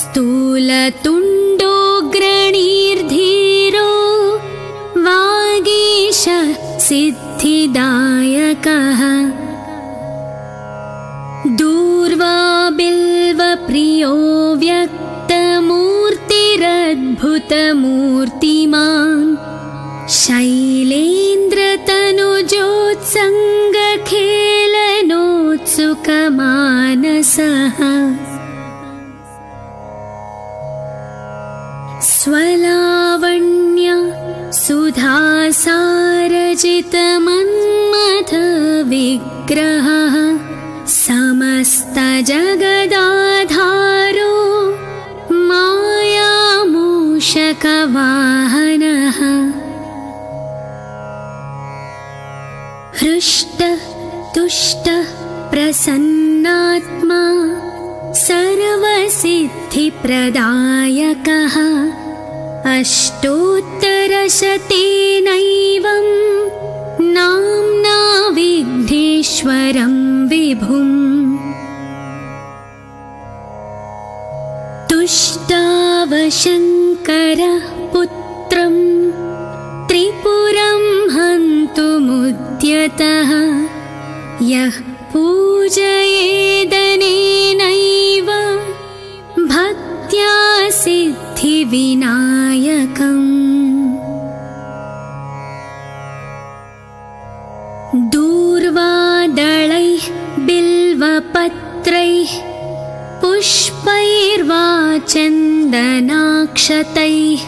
स्थूलतुण्डो ग्रणीर्धीरो वागीशः सिद्धिदायकः दूर्वाबिल्वप्रियो व्यक्तमूर्तिरद्भुतमूर्तिमान् शैलेन्द्रतनुजोत्सङ्गखेलनोत्सुकमानसः स्वलावण्य सुधासारजितमन्मथविग्रहः समस्तजगदाधारो मायामूषकवाहनः हृष्टः तुष्टः प्रसन्नात्मा सर्वसिद्धिप्रदायकः अष्टोत्तरशतेनैवं नाम्ना विघ्नेश्वरं विभुम् तुष्टावशङ्करः पुत्रं त्रिपुरं हन्तुमुद्यतः यः पूजयेदनेनैव भक्त्या सिद्धिविनायकम् दूर्वादलैः बिल्वपत्रैः पुष्पैर्वा चन्दनाक्षतैः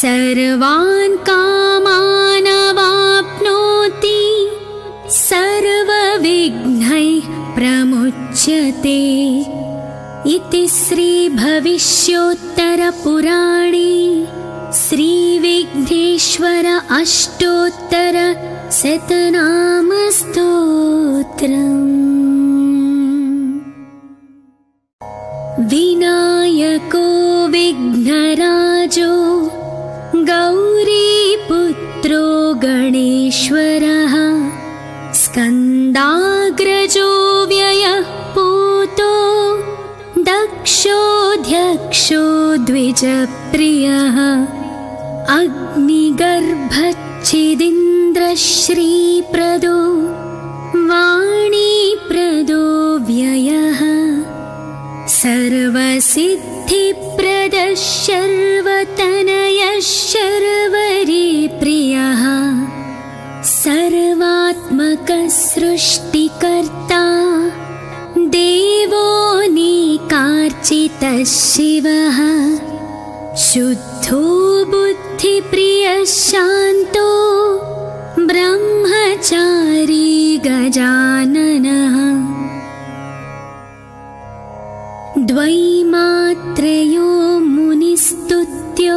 सर्वान् कामानवाप्नोति सर्वविघ्नैः प्रमुच्यते इति श्रीभविष्योत्तरपुराणे श्रीविघ्नेश्वर अष्टोत्तर शतनाम स्तोत्रम् विनायक को विघ्नराजो गौरीपुत्रो गणेश्वरः स्कन्दाग्रजो व्ययः पूतो दक्षोऽध्यक्षो द्विजप्रियः अग्निगर्भच्छिदिन्द्रश्रीप्रदो वाणीप्रदो व्ययः सर्वसिद्धिप्रदः शर्वतनयः शर्वरे प्रियः सर्वात्मकसृष्टिकर्ता देवो नेकार्चितः शिवः शुद्धो बुद्धिप्रियः शान्तो ब्रह्मचारी गजाननः द्वैमात्रयो मुनिस्तुत्यो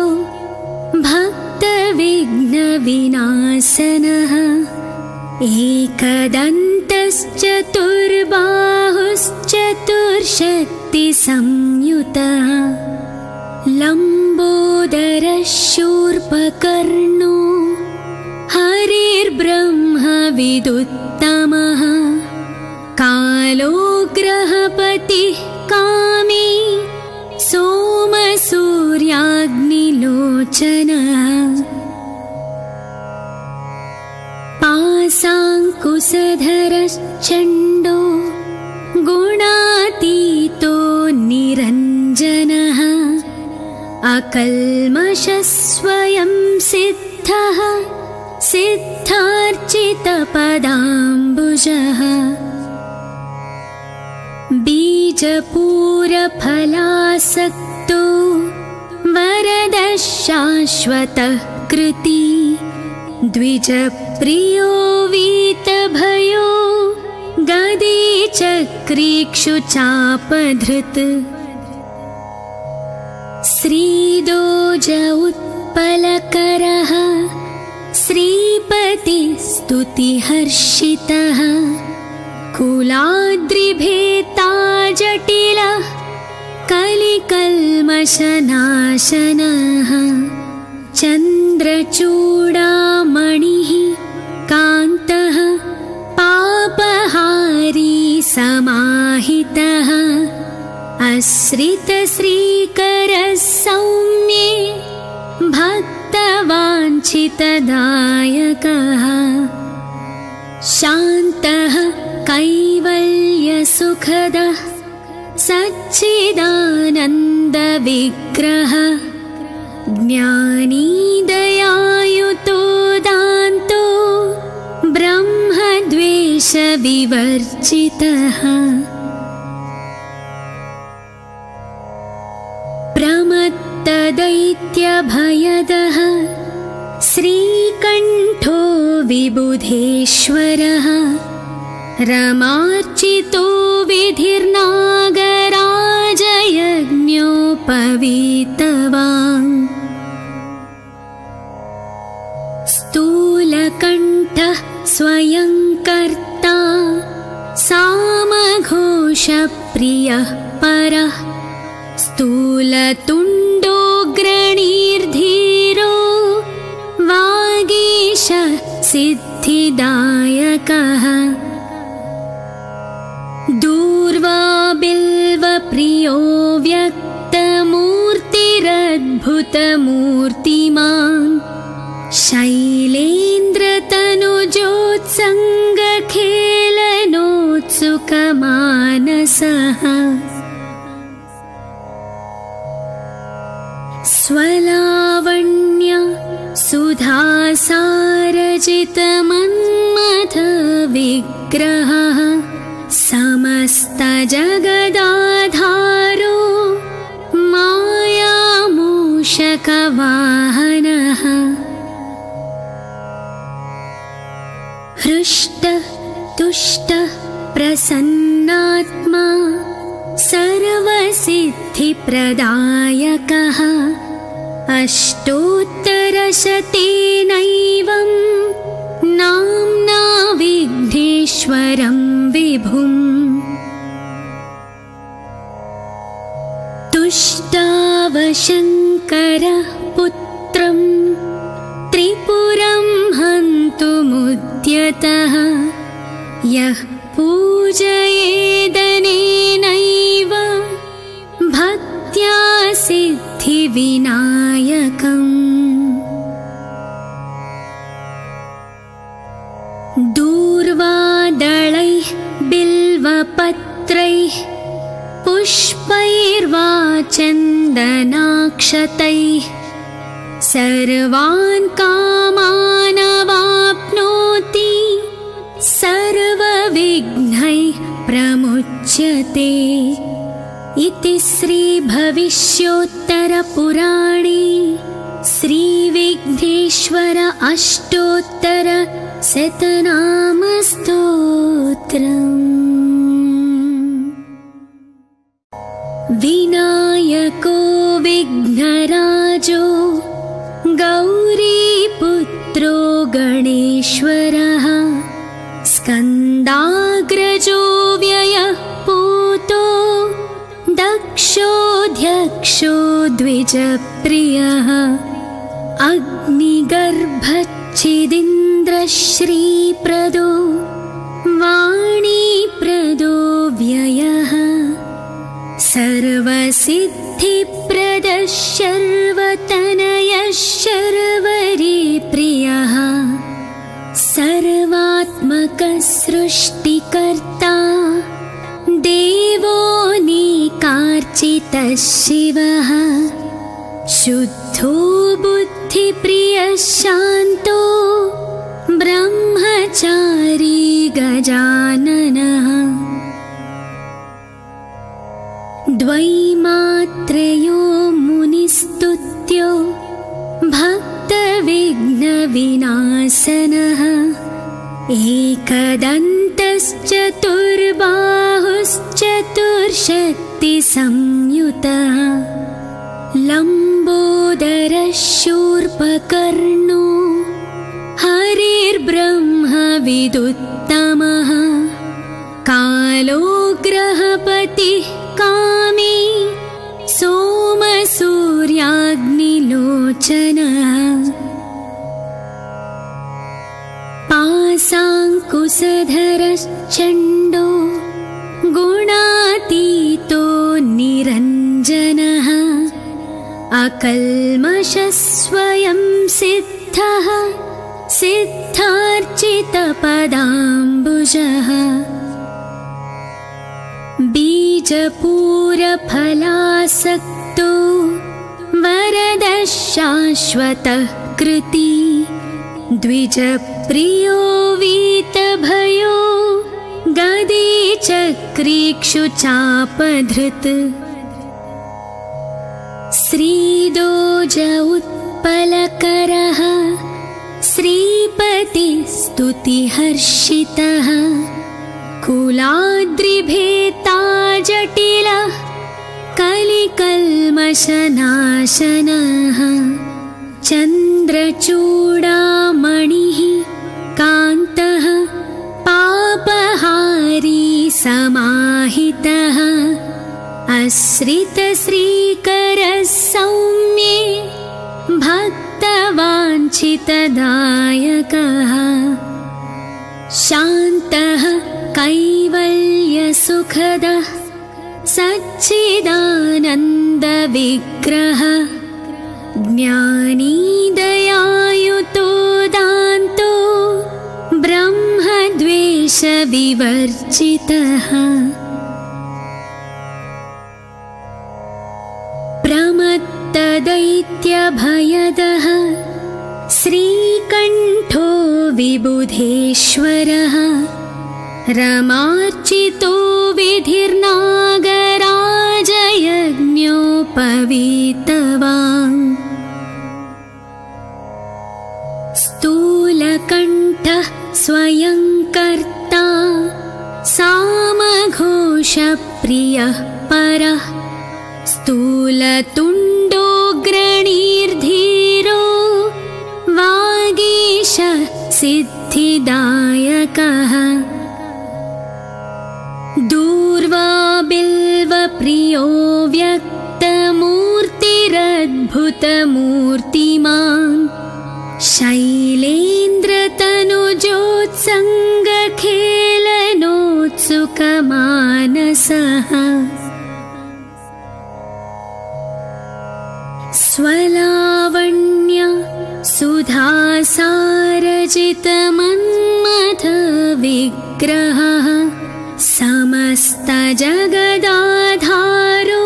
भक्तविघ्नविनाशनः एकदन्तश्चतुर्बाहुश्चतुर्शक्तिसंयुतः लम्बोदरशूर्पकर्णो हरिर्ब्रह्मविदुत्तमः कालोग्रहपतिः कामी सोमसूर्याग्निलोचनः पासाङ्कुशधरश्चण्डो गुणातीतो निरञ्जनः अकल्मषस्वयं सिद्धः सिद्धार्चितपदाम्बुजः बीजपूरफलासक्तो वरदः शाश्वतः कृती द्विजप्रियो वीतभयो गदीचक्रीक्षुचापधृत् श्रीदोज उत्पलकरः श्रीपतिस्तुतिहर्षितः कुलाद्रिभेता जटिलः कलिकल्मषनाशनः चन्द्रचूडामणिः कान्तः पापहारी समाहितः आश्रितश्रीकरः सौम्ये भक्तवाञ्छितदायकः शान्तः कैवल्यसुखदः सच्चिदानन्दविग्रहः ज्ञानी दयायुतो दान्तो ब्रह्मद्वेषविवर्जितः प्रमत्तदैत्यभयदः श्रीकण्ठो विबुधेश्वरः रमार्चितो विधिर्नागराजयज्ञोपवीतवान् स्थूलकण्ठः स्वयं कर्ता सामघोषप्रियः परः स्थूलतुण्डो ग्रणीर्धीरो वागीशः सिद्धिदायकः दूर्वा बिल्वप्रियो व्यक्तमूर्तिरद्भुतमूर्तिमान् शैलेन्द्रतनुजोत्सङ्गखेलनोत्सुकमानसः स्वलावण्य सुधासारजितमन्मथविग्रहः समस्तजगदाधारो मायामूषकवाहनः हृष्टः तुष्टः प्रसन्नात्मा सर्वसिद्धिप्रदायकः अष्टोत्तरशतेनैवं नाम्ना विघ्नेश्वरं विभुम् तुष्टावशङ्करः पुत्रं त्रिपुरं हन्तुमुद्यतः यः पूजयेदनेनैव भक्त्या सिद्धिविनायकम्। दूर्वादलैः बिल्वपत्रैः पुष्पैर्वा चन्दनाक्षतैः सर्वान् कामानवाप्नोति सर्वविघ्नैः प्रमुच्यते। इति श्री भविष्योत्तरपुराणे श्रीविघ्नेश्वर अष्टोत्तर शतनाम स्तोत्रम्। विनायको विघ्नराजो गौरीपुत्रो गणेश्वरः स्कन्दाग्रजो व्ययः पूतो दक्षोऽध्यक्षो द्विजप्रियः अग्निगर्भच्छिदिन्द्रश्रीप्रदो वाणीप्रदो व्ययः सर्वसिद्धिप्रदः शर्वतनयः शर्वरिप्रियः सर्वात्मकः सृष्टिकर्ता देवो निकार्चितः शिवः शुद्धो बुद्धिप्रियः शान्तो ब्रह्मचारी गजाननः। द्वैमात्रयो मुनिस्तुत्यो भक्तविघ्नविनाशनः एकदन्तश्चतुर्बाहुश्चतुर्शक्तिसंयुतः लम्बोदरशूर्पकर्णो हरिर्ब्रह्मविदुत्तमः कालो ग्रहपतिः कामी सोमसूर्याग्निलोचनः पासाङ्कुशधरश्चण्डो गुणातीतो निरञ्जनः अकल्मषस्वयं सिद्धः सिद्धार्चितपदाम्बुजः बीजपूरफलासक्तो वरदः शाश्वतः कृती द्विजप्रियो वीतभयो गदीचक्रीक्षुचापधृत् श्रीदोज उत्पलकरः श्रीपतिस्तुतिहर्षितः कुलाद्रिभेता जटिलः कलिकल्मषनाशनः चन्द्रचूडामणिः कान्तः पापहारी समाहितः अश्रितश्रीकरः सौम्ये भक्तवाञ्छितदायकः शान्तः कैवल्यसुखदः सच्चिदानन्दविग्रहः ज्ञानी दयायुतो दान्तो ब्रह्मद्वेषविवर्जितः प्रमत्तदैत्यभयदः श्रीकण्ठो विबुधेश्वरः रमार्चितो विधिर्नागराजयज्ञोपवीतवान् स्थूलकण्ठः स्वयं कर्ता सामघोषप्रियः परः स्थूलतुण्डो ग्रणीर्धीरो वागीशः सिद्धिदायकः दूर्वा बिल्वप्रियो व्यक्तः वीरद्भुतमूर्तिमान् शैलेन्द्रतनुजोत्सङ्गखेलनोत्सुकमानसः स्वलावण्य सुधासारजितमन्मथविग्रहः समस्तजगदाधारो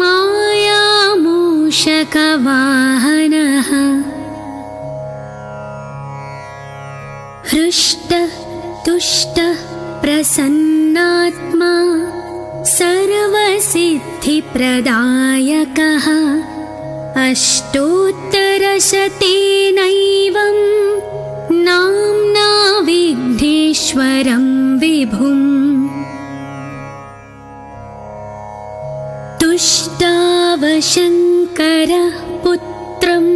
मायामूषकवाहनः हृष्टः तुष्टः प्रसन्नात्मा सर्वसिद्धिप्रदायकः अष्टोत्तरशतेनैवं नाम्ना विघ्नेश्वरं विभुम् तुष्टावशङ्करः पुत्रं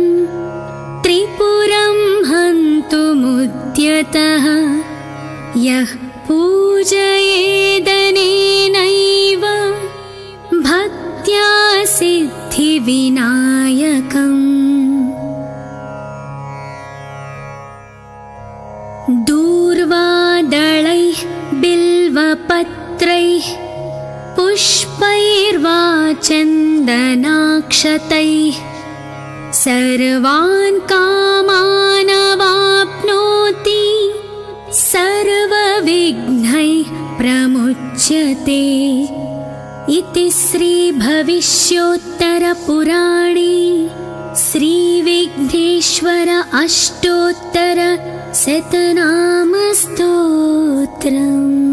त्रिपुरं हन्तुमुद्यतः यः पूजयेदनेनैव भक्त्या सिद्धिविनायकम् दूर्वादलैः बिल्वपत्रैः पुष्पैर्वा चन्दनाक्षतैः सर्वान् कामानवाप्नोति सर्वविघ्नैः प्रमुच्यते इति श्रीभविष्योत्तरपुराणे श्रीविघ्नेश्वर अष्टोत्तर शतनामस्तोत्रम्।